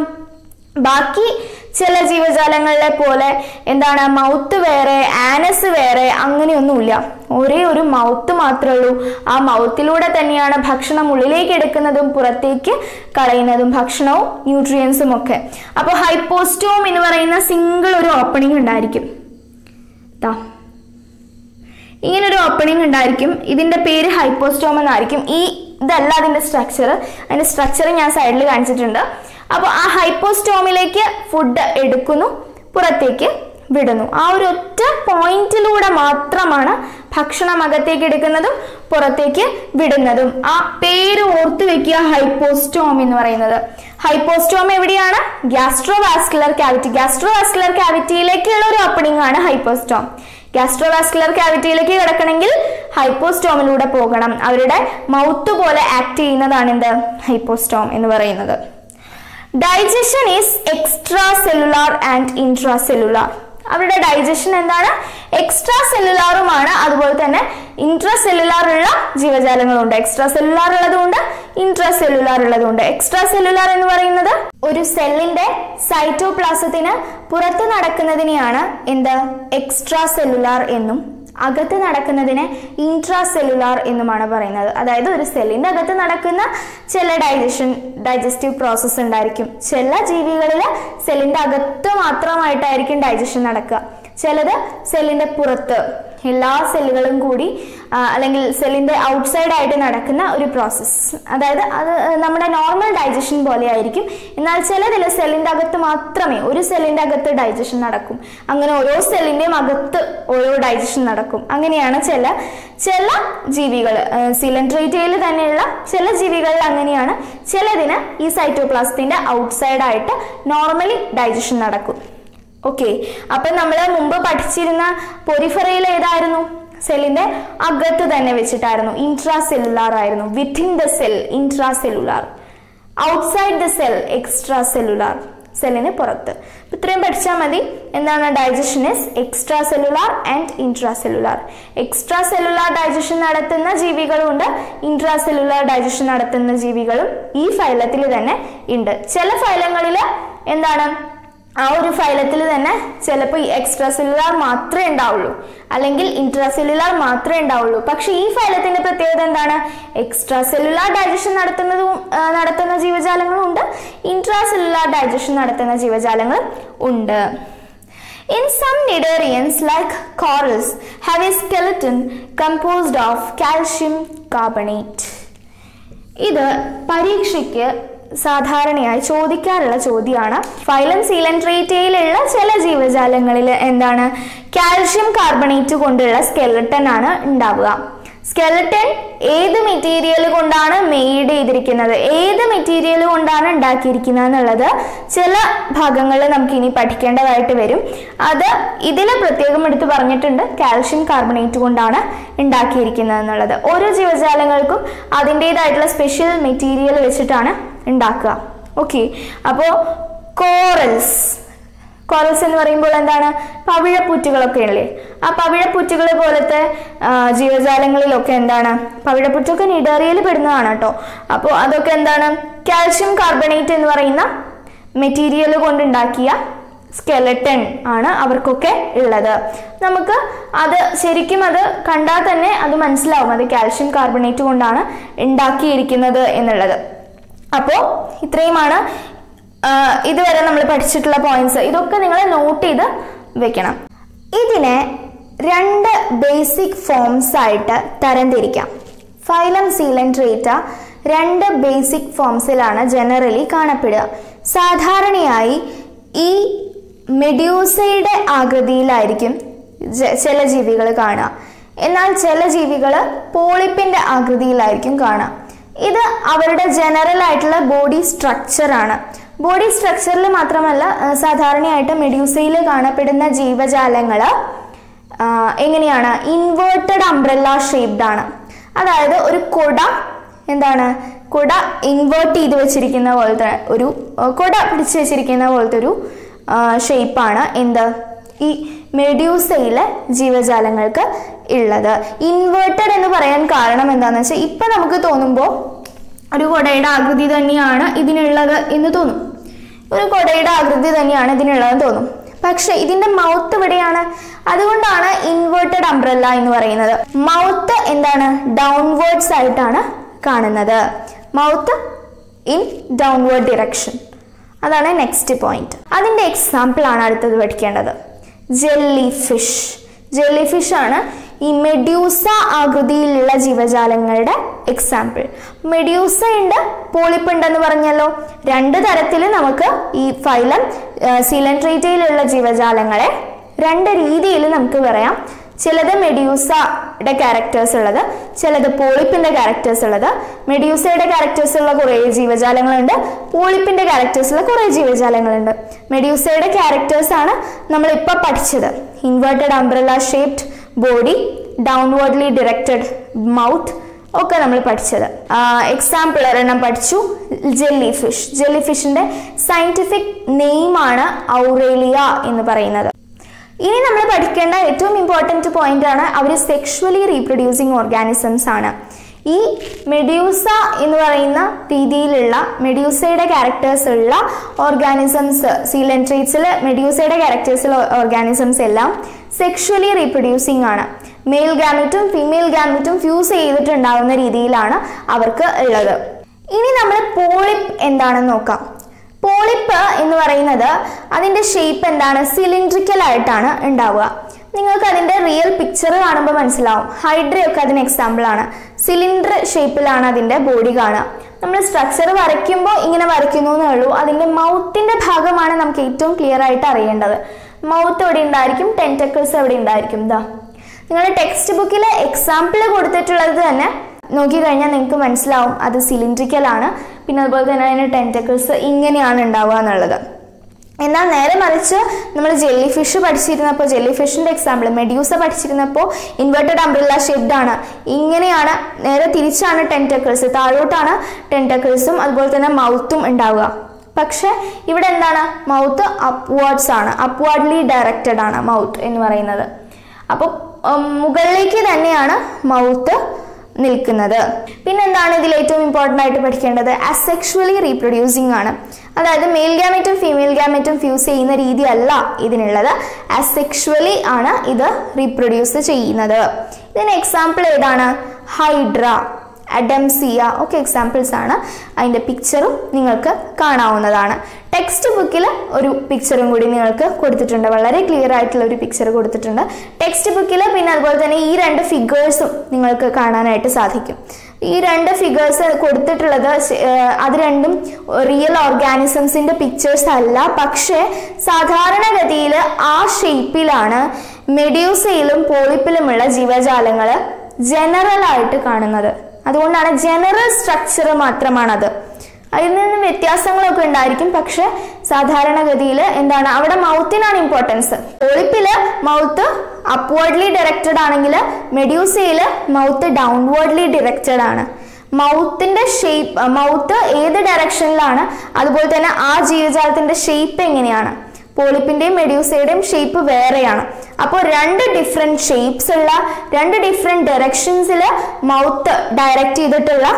ബാക്കി ചില ജീവജാലങ്ങളെ പോലെ എന്താണ്? മൗത്ത് വേറെ, ആനസ് വേറെ, അങ്ങനെയൊന്നുമില്ല. ഒരേ ഒരു മൗത്ത് മാത്രമേ ഉള്ളൂ. ആ മൗത്തിലൂടെ തന്നെയാണ് ഭക്ഷണം ഉള്ളിലേക്ക് എടുക്കുന്നതും പുറത്തേക്ക് കളയുന്നതും, ഭക്ഷണവും ന്യൂട്രിയൻസും ഒക്കെ. അപ്പോൾ ഹൈപ്പോസ്റ്റോം എന്ന് പറയുന്ന സിംഗിൾ ഒരു ഓപ്പണിംഗ് ഉണ്ടായിരിക്കും. ദാ ഇങ്ങനൊരു ഓപ്പണിംഗ് ഉണ്ടായിരിക്കും. ഇതിൻ്റെ പേര് ഹൈപ്പോസ്റ്റോം എന്നായിരിക്കും. ഈ ഇതല്ല അതിൻ്റെ സ്ട്രക്ചർ. അതിൻ്റെ സ്ട്രക്ചർ ഞാൻ സൈഡിൽ കാണിച്ചിട്ടുണ്ട്. അപ്പോൾ ആ ഹൈപ്പോസ്റ്റോമിലേക്ക് ഫുഡ് എടുക്കുന്നു, പുറത്തേക്ക് വിടുന്നു. ആ ഒരു ഒറ്റ പോയിന്റിലൂടെ മാത്രമാണ് ഭക്ഷണം അകത്തേക്ക് എടുക്കുന്നതും പുറത്തേക്ക് വിടുന്നതും. ആ പേര് ഓർത്തു വെക്കുക, ഹൈപ്പോസ്റ്റോം എന്ന് പറയുന്നത്. ഹൈപ്പോസ്റ്റോം എവിടെയാണ്? Gastrovascular cavity. ഗ്യാസ്ട്രോവാസ്കുലർ ക്യാവിറ്റിയിലേക്കുള്ള ഒരു ഓപ്പണിംഗ് ആണ് ഹൈപ്പോസ്റ്റോം. ഗ്യാസ്ട്രോവാസ്കുലർ ക്യാവിറ്റിയിലേക്ക് കിടക്കണമെങ്കിൽ ഹൈപ്പോസ്റ്റോമിലൂടെ പോകണം. അവരുടെ മൗത്ത് പോലെ ആക്ട് ചെയ്യുന്നതാണ് എന്ത്? ഹൈപ്പോസ്റ്റോം എന്ന് പറയുന്നത്. Digestion is extra cellular and intra cellular. അവരുടെ ഡൈജഷൻ എന്താണ്? എക്സ്ട്രാ സെല്ലുലാറുമാണ്, അതുപോലെ തന്നെ ഇൻട്രാ സെല്ലുലാർ ഉള്ള ജീവജാലങ്ങളുണ്ട്. എക്സ്ട്രാ സെല്ലുലാർ ഉള്ളതുകൊണ്ട് ഇൻട്രാ സെല്ലുലാർ ഉള്ളതുകൊണ്ട്. എക്സ്ട്രാ സെല്ലുലാർ എന്ന് പറയുന്നത് ഒരു സെല്ലിന്റെ സൈറ്റോപ്ലാസത്തിന് പുറത്ത് നടക്കുന്നതിനെയാണ് എന്ത്? എക്സ്ട്രാ സെല്ലുലാർ എന്നും അകത്ത് നടക്കുന്നതിനെ ഇൻട്രാ സെല്ലുലാർ എന്നുമാണ് പറയുന്നത്. അതായത് ഒരു സെല്ലിൻ്റെ അകത്ത് നടക്കുന്ന ചില ഡൈജഷൻ ഡൈജസ്റ്റീവ് പ്രോസസ്സ് ഉണ്ടായിരിക്കും. ചില ജീവികളിൽ സെല്ലിൻ്റെ അകത്ത് മാത്രമായിട്ടായിരിക്കും ഡൈജഷൻ നടക്കുക. ചിലത് സെല്ലിന്റെ പുറത്ത് എല്ലാ സെല്ലുകളും കൂടി അല്ലെങ്കിൽ സെല്ലിന്റെ ഔട്ട്സൈഡ് ആയിട്ട് നടക്കുന്ന ഒരു പ്രോസസ്സ്, അതായത് അത് നമ്മുടെ നോർമൽ ഡൈജഷൻ പോലെ ആയിരിക്കും. എന്നാൽ ചിലതിൽ സെല്ലിന്റെ അകത്ത് മാത്രമേ, ഒരു സെല്ലിന്റെ അകത്ത് ഡൈജഷൻ നടക്കും, അങ്ങനെ ഓരോ സെല്ലിന്റെയും അകത്ത് ഓരോ ഡൈജഷൻ നടക്കും. അങ്ങനെയാണ് ചില ചില ജീവികൾ, സിലൻട്രേറ്റയിൽ തന്നെയുള്ള ചില ജീവികളിൽ അങ്ങനെയാണ്. ചിലതിന് ഈ സൈറ്റോപ്ലാസത്തിന്റെ ഔട്ട്സൈഡ് ആയിട്ട് നോർമലി ഡൈജഷൻ നടക്കും. ഓക്കെ, അപ്പം നമ്മൾ മുമ്പ് പഠിച്ചിരുന്ന പൊരിഫറയിൽ ഏതായിരുന്നു? സെല്ലിന്റെ അകത്ത് തന്നെ വെച്ചിട്ടായിരുന്നു, ഇൻട്രാ സെല്ലുലാർ ആയിരുന്നു, within the cell intra cellular, outside the cell extra cellular, സെല്ലിന് പുറത്ത്. ഇത്രയും പഠിച്ചാൽ മതി. എന്താണ് digestion? Is extra cellular and intra cellular. Extra cellular digestion നടത്തുന്ന ജീവികളും ഉണ്ട്, ഇൻട്രാ സെല്ലുലാർ ഡൈജഷൻ നടത്തുന്ന ജീവികളും ഈ ഫൈലത്തിൽ തന്നെ ഉണ്ട്. ചില ഫൈലങ്ങളിൽ എന്താണ്, ആ ഒരു ഫൈലത്തിൽ തന്നെ ചിലപ്പോൾ ഈ എക്സ്ട്രാ സെല്ലുലാർ മാത്രമേ ഉണ്ടാവുള്ളൂ, അല്ലെങ്കിൽ ഇൻട്രാ സെല്ലുലാർ മാത്രമേ ഉണ്ടാവുള്ളൂ. പക്ഷെ ഈ ഫൈലത്തിന്റെ പ്രത്യേകത എന്താണ്? എക്സ്ട്രാ സെല്ലുലാർ ഡൈജഷൻ നടത്തുന്നതും നടത്തുന്ന ജീവജാലങ്ങളും ഉണ്ട്, ഇൻട്രാ സെല്ലുലാർ ഡൈജഷൻ നടത്തുന്ന ജീവജാലങ്ങളും ഉണ്ട്. In some cnidarians like corals have a skeleton composed of calcium carbonate. ഇത് പരീക്ഷയ്ക്ക് സാധാരണയായി ചോദിക്കാറുള്ള ചോദ്യമാണ്. ഫൈലം സീലൻട്രേറ്റയിലുള്ള ചില ജീവജാലങ്ങളിൽ എന്താണ്, കാൽഷ്യം കാർബണേറ്റ് കൊണ്ടുള്ള സ്കെലട്ടൻ ആണ് ഉണ്ടാവുക. സ്കെലട്ടൻ ഏത് മെറ്റീരിയൽ കൊണ്ടാണ് മെയ്ഡ് ചെയ്തിരിക്കുന്നത്, ഏത് മെറ്റീരിയൽ കൊണ്ടാണ് ഉണ്ടാക്കിയിരിക്കുന്നത് എന്നുള്ളത് ചില ഭാഗങ്ങളിൽ നമുക്ക് ഇനി പഠിക്കേണ്ടതായിട്ട് വരും. അത് ഇതിൽ പ്രത്യേകം എടുത്ത് പറഞ്ഞിട്ടുണ്ട്, കാൽഷ്യം കാർബണേറ്റ് കൊണ്ടാണ് ഉണ്ടാക്കിയിരിക്കുന്നത് എന്നുള്ളത്. ഓരോ ജീവജാലങ്ങൾക്കും അതിൻ്റേതായിട്ടുള്ള സ്പെഷ്യൽ മെറ്റീരിയൽ വെച്ചിട്ടാണ് ഉണ്ടാക്കുക. ഓക്കെ, അപ്പോൾ കോറൽസ്, കോറൽസ് എന്ന് പറയുമ്പോൾ എന്താണ്, പവിഴപ്പുറ്റുകളൊക്കെ ഉള്ളേ, ആ പവിഴപ്പുറ്റുകൾ പോലത്തെ ജീവജാലങ്ങളിലൊക്കെ എന്താണ്, പവിഴപ്പുറ്റൊക്കെ നിഡറിയിൽ പെടുന്നതാണ് കേട്ടോ. അപ്പോൾ അതൊക്കെ എന്താണ്, കാൽഷ്യം കാർബണേറ്റ് എന്ന് പറയുന്ന മെറ്റീരിയൽ കൊണ്ടുണ്ടാക്കിയ സ്കെലട്ടൺ ആണ് അവർക്കൊക്കെ ഉള്ളത്. നമുക്ക് അത് ശരിക്കും അത് കണ്ടാൽ തന്നെ അത് മനസ്സിലാവും, അത് കാൽഷ്യം കാർബണേറ്റ് കൊണ്ടാണ് ഉണ്ടാക്കിയിരിക്കുന്നത് എന്നുള്ളത്. അപ്പോൾ ഇത്രയുമാണ് ഇതുവരെ നമ്മൾ പഠിച്ചിട്ടുള്ള പോയിന്റ്സ്. ഇതൊക്കെ നിങ്ങൾ നോട്ട് ചെയ്ത് വെക്കണം. ഇതിനെ രണ്ട് ബേസിക് ഫോംസ് ആയിട്ട് തരംതിരിക്കാം. ഫൈലം സീലൻട്രേറ്റ രണ്ട് ബേസിക് ഫോംസിലാണ് ജനറലി കാണപ്പെടുക. സാധാരണയായി ഈ മെഡ്യൂസയുടെ ആകൃതിയിലായിരിക്കും ചില ജീവികൾ കാണുക, എന്നാൽ ചില ജീവികൾ പോളിപ്പിന്റെ ആകൃതിയിലായിരിക്കും കാണുക. ഇത് അവരുടെ ജനറൽ ആയിട്ടുള്ള ബോഡി സ്ട്രക്ചറാണ്. ബോഡി സ്ട്രക്ചറിൽ മാത്രമല്ല, സാധാരണയായിട്ട് മെഡ്യൂസയിൽ കാണപ്പെടുന്ന ജീവജാലങ്ങൾ എങ്ങനെയാണ്, ഇൻവേർട്ടഡ് അംബ്രല്ല ഷേപ്ഡ് ആണ്. അതായത് ഒരു കൊട, എന്താണ് കൊട ഇൻവേർട്ട് ചെയ്ത് വെച്ചിരിക്കുന്ന പോലത്തെ ഒരു കൊട പിടിച്ചു വെച്ചിരിക്കുന്ന പോലത്തെ ഒരു ഷേപ്പാണ് എന്ത് ഈ മെഡ്യൂസയിലെ ജീവജാലങ്ങൾക്ക് ഉള്ളത്. ഇൻവേർട്ടഡ് എന്ന് പറയാൻ കാരണം എന്താണെന്ന് വെച്ചാൽ, ഇപ്പം നമുക്ക് തോന്നുമ്പോൾ ഒരു കൊടയുടെ ആകൃതി തന്നെയാണ് ഇതിനുള്ളത് എന്ന് തോന്നും, ഒരു കൊടയുടെ ആകൃതി തന്നെയാണ് ഇതിനുള്ളതെന്ന് തോന്നും. പക്ഷെ ഇതിൻ്റെ മൗത്ത് ഇവിടെയാണ്, അതുകൊണ്ടാണ് ഇൻവേർട്ടഡ് അംബ്രല്ല എന്ന് പറയുന്നത്. മൗത്ത് എന്താണ്, ഡൗൺവേർഡ്സ് ആയിട്ടാണ് കാണുന്നത്, മൗത്ത് ഇൻ ഡൗൺവേർഡ് ഡിറക്ഷൻ. അതാണ് നെക്സ്റ്റ് പോയിന്റ്. അതിൻ്റെ എക്സാമ്പിളാണ് അടുത്തത് പഠിക്കേണ്ടത്. Jelly fish. ജെല്ലി ഫിഷാണ് ഈ മെഡ്യൂസ ആകൃതിയിലുള്ള ജീവജാലങ്ങളുടെ എക്സാമ്പിൾ. മെഡ്യൂസ ഉണ്ട്, പോളിപ്പ് ഉണ്ടെന്ന് പറഞ്ഞല്ലോ. രണ്ട് തരത്തിൽ നമുക്ക് ഈ ഫൈലം സീലൻട്രേറ്റയിലുള്ള ജീവജാലങ്ങളെ രണ്ട് രീതിയിൽ നമുക്ക് പറയാം. ചിലത് മെഡ്യൂസയുടെ ക്യാരക്ടേഴ്സ് ഉള്ളത്, ചിലത് പോളിപ്പിന്റെ ക്യാരക്ടേഴ്സ് ഉള്ളത്. മെഡ്യൂസയുടെ ക്യാരക്ടേഴ്സ് ഉള്ള കുറേ ജീവജാലങ്ങളുണ്ട്, പോളിപ്പിന്റെ ക്യാരക്ടേഴ്സ് ഉള്ള കുറേ ജീവജാലങ്ങളുണ്ട്. മെഡ്യൂസയുടെ ക്യാരക്ടേഴ്സ് ആണ് നമ്മൾ ഇപ്പൊ പഠിച്ചത്. Inverted umbrella shaped body, downwardly directed mouth ഒക്കെ നമ്മൾ പഠിച്ചത്. എക്സാമ്പിൾ ഒരെണ്ണം പഠിച്ചു, ജെല്ലി ഫിഷ്. ജെല്ലി ഫിഷിന്റെ സയന്റിഫിക് നെയിമാണ് ഔറേലിയ എന്ന് പറയുന്നത്. ഇനി നമ്മൾ പഠിക്കേണ്ട ഏറ്റവും ഇമ്പോർട്ടൻറ്റ് പോയിന്റ് ആണ്, അവർ സെക്ഷുവലി റീപ്രൊഡ്യൂസിങ് ഓർഗാനിസംസ് ആണ്. ഈ മെഡ്യൂസ എന്ന് പറയുന്ന രീതിയിലുള്ള മെഡ്യൂസയുടെ ക്യാരക്ടേഴ്സ് ഉള്ള ഓർഗാനിസംസ്, സീലൻട്രേറ്റ്സിൽ മെഡ്യൂസയുടെ ക്യാരക്ടേഴ്സിൽ ഓർഗാനിസംസ് എല്ലാം സെക്ഷുവലി റീപ്രൊഡ്യൂസിങ് ആണ്. മെയിൽ ഗാമറ്റും ഫീമെയിൽ ഗാമറ്റും ഫ്യൂസ് ചെയ്തിട്ടുണ്ടാകുന്ന രീതിയിലാണ് അവർക്ക് ഉള്ളത്. ഇനി നമ്മൾ പോളിപ്പ് എന്താണെന്ന് നോക്കാം. പോളിപ്പ് എന്ന് പറയുന്നത് അതിന്റെ ഷേപ്പ് എന്താണ് സിലിൻഡ്രിക്കൽ ആയിട്ടാണ് ഉണ്ടാവുക നിങ്ങൾക്ക് അതിന്റെ റിയൽ പിക്ചർ കാണുമ്പോൾ മനസ്സിലാവും ഹൈഡ്രയൊക്കെ അതിന് എക്സാമ്പിൾ ആണ് സിലിണ്ടർ ഷേപ്പിലാണ് അതിന്റെ ബോഡി കാണുക നമ്മൾ സ്ട്രക്ചർ വരയ്ക്കുമ്പോൾ ഇങ്ങനെ വരയ്ക്കുന്നേ ഉള്ളൂ അതിന്റെ മൗത്തിന്റെ ഭാഗമാണ് നമുക്ക് ഏറ്റവും ക്ലിയർ ആയിട്ട് അറിയേണ്ടത് മൗത്ത് എവിടെ ഉണ്ടായിരിക്കും ടെന്റക്കിൾസ് എവിടെ ഉണ്ടായിരിക്കും ദാ നിങ്ങളുടെ ടെക്സ്റ്റ് ബുക്കിലെ എക്സാമ്പിൾ കൊടുത്തിട്ടുള്ളത് തന്നെ നോക്കി കഴിഞ്ഞാൽ നിങ്ങൾക്ക് മനസ്സിലാവും അത് സിലിൻഡ്രിക്കൽ ആണ് പിന്നെ അതുപോലെ തന്നെ അതിന്റെ ടെന്റക്കിൾസ് ഇങ്ങനെയാണ് ഉണ്ടാവുക എന്നുള്ളത് എന്നാൽ നേരെ മറിച്ച് നമ്മൾ ജെല്ലി ഫിഷ് പഠിച്ചിരുന്നപ്പോൾ ജെല്ലി ഫിഷിന്റെ എക്സാമ്പിൾ മെഡ്യൂസ പഠിച്ചിരുന്നപ്പോൾ ഇൻവേർട്ടഡ് അംബ്രല്ല ഷേപ്ഡ് ആണ് ഇങ്ങനെയാണ് നേരെ തിരിച്ചാണ് ടെന്റക്കിൾസ് താഴോട്ടാണ് ടെന്റക്കിൾസും അതുപോലെ തന്നെ മൗത്തും ഉണ്ടാവുക പക്ഷേ ഇവിടെ എന്താണ് മൗത്ത് അപ്വാർഡ്സ് ആണ് അപ്വാർഡ്ലി ഡയറക്റ്റഡ് ആണ് മൗത്ത് എന്ന് പറയുന്നത് അപ്പോൾ മുകളിലേക്ക് തന്നെയാണ് മൗത്ത് നിൽക്കുന്നത് പിന്നെന്താണ് ഇതിൽ ഏറ്റവും ഇമ്പോർട്ടന്റ് ആയിട്ട് പഠിക്കേണ്ടത് അസെക്ഷുവലി റീപ്രൊഡ്യൂസിംഗ് ആണ് അതായത് മെയിൽ ഗാമേറ്റും ഫീമെയിൽ ഗാമേറ്റും ഫ്യൂസ് ചെയ്യുന്ന രീതിയല്ല ഇതിനുള്ളത് അസെക്ഷുവലി ആണ് ഇത് റീപ്രൊഡ്യൂസ് ചെയ്യുന്നത് ഇതിന് എക്സാമ്പിൾ ഏതാണ് ഹൈഡ്ര അഡംസിയ ഒക്കെ എക്സാമ്പിൾസ് ആണ് അതിന്റെ പിക്ചറും നിങ്ങൾക്ക് കാണാവുന്നതാണ് ടെക്സ്റ്റ് ബുക്കിൽ ഒരു പിക്ചറും കൂടി നിങ്ങൾക്ക് കൊടുത്തിട്ടുണ്ട് വളരെ ക്ലിയർ ആയിട്ടുള്ള ഒരു പിക്ചർ കൊടുത്തിട്ടുണ്ട് ടെക്സ്റ്റ് ബുക്കിൽ പിന്നെ അതുപോലെ തന്നെ ഈ രണ്ട് ഫിഗേഴ്സും നിങ്ങൾക്ക് കാണാനായിട്ട് സാധിക്കും ഈ രണ്ട് ഫിഗേഴ്സ് കൊടുത്തിട്ടുള്ളത് അത് രണ്ടും റിയൽ ഓർഗാനിസംസിന്റെ പിക്ചേഴ്സ് അല്ല പക്ഷേ സാധാരണഗതിയിൽ ആ ഷേപ്പിലാണ് മെഡ്യൂസയിലും പോളിപ്പിലുമുള്ള ജീവജാലങ്ങൾ ജനറൽ ആയിട്ട് കാണുന്നത് അതുകൊണ്ടാണ് ജനറൽ സ്ട്രക്ചർ മാത്രമാണത് അതിൽ നിന്ന് വ്യത്യാസങ്ങളൊക്കെ ഉണ്ടായിരിക്കും പക്ഷെ സാധാരണഗതിയിൽ എന്താണ് അവിടെ മൗത്തിനാണ് ഇമ്പോർട്ടൻസ് പോളിപ്പില് മൗത്ത് അപ്വേർഡ്ലി ഡയറക്റ്റഡ് ആണെങ്കിൽ മെഡ്യൂസയില് മൗത്ത് ഡൗൺവേർഡ്ലി ഡയറക്റ്റഡ് ആണ് മൗത്തിന്റെ ഷേപ്പ് മൗത്ത് ഏത് ഡയറക്ഷനിലാണ് അതുപോലെ തന്നെ ആ ജീവജാലത്തിന്റെ ഷേപ്പ് എങ്ങനെയാണ് പോളിപ്പിന്റെയും മെഡ്യൂസയുടെയും ഷേപ്പ് വേറെയാണ് അപ്പോൾ രണ്ട് ഡിഫറെന്റ് ഷേപ്സ് ഉള്ള രണ്ട് ഡിഫറെന്റ് ഡയറക്ഷൻസിൽ മൗത്ത് ഡയറക്റ്റ് ചെയ്തിട്ടുള്ള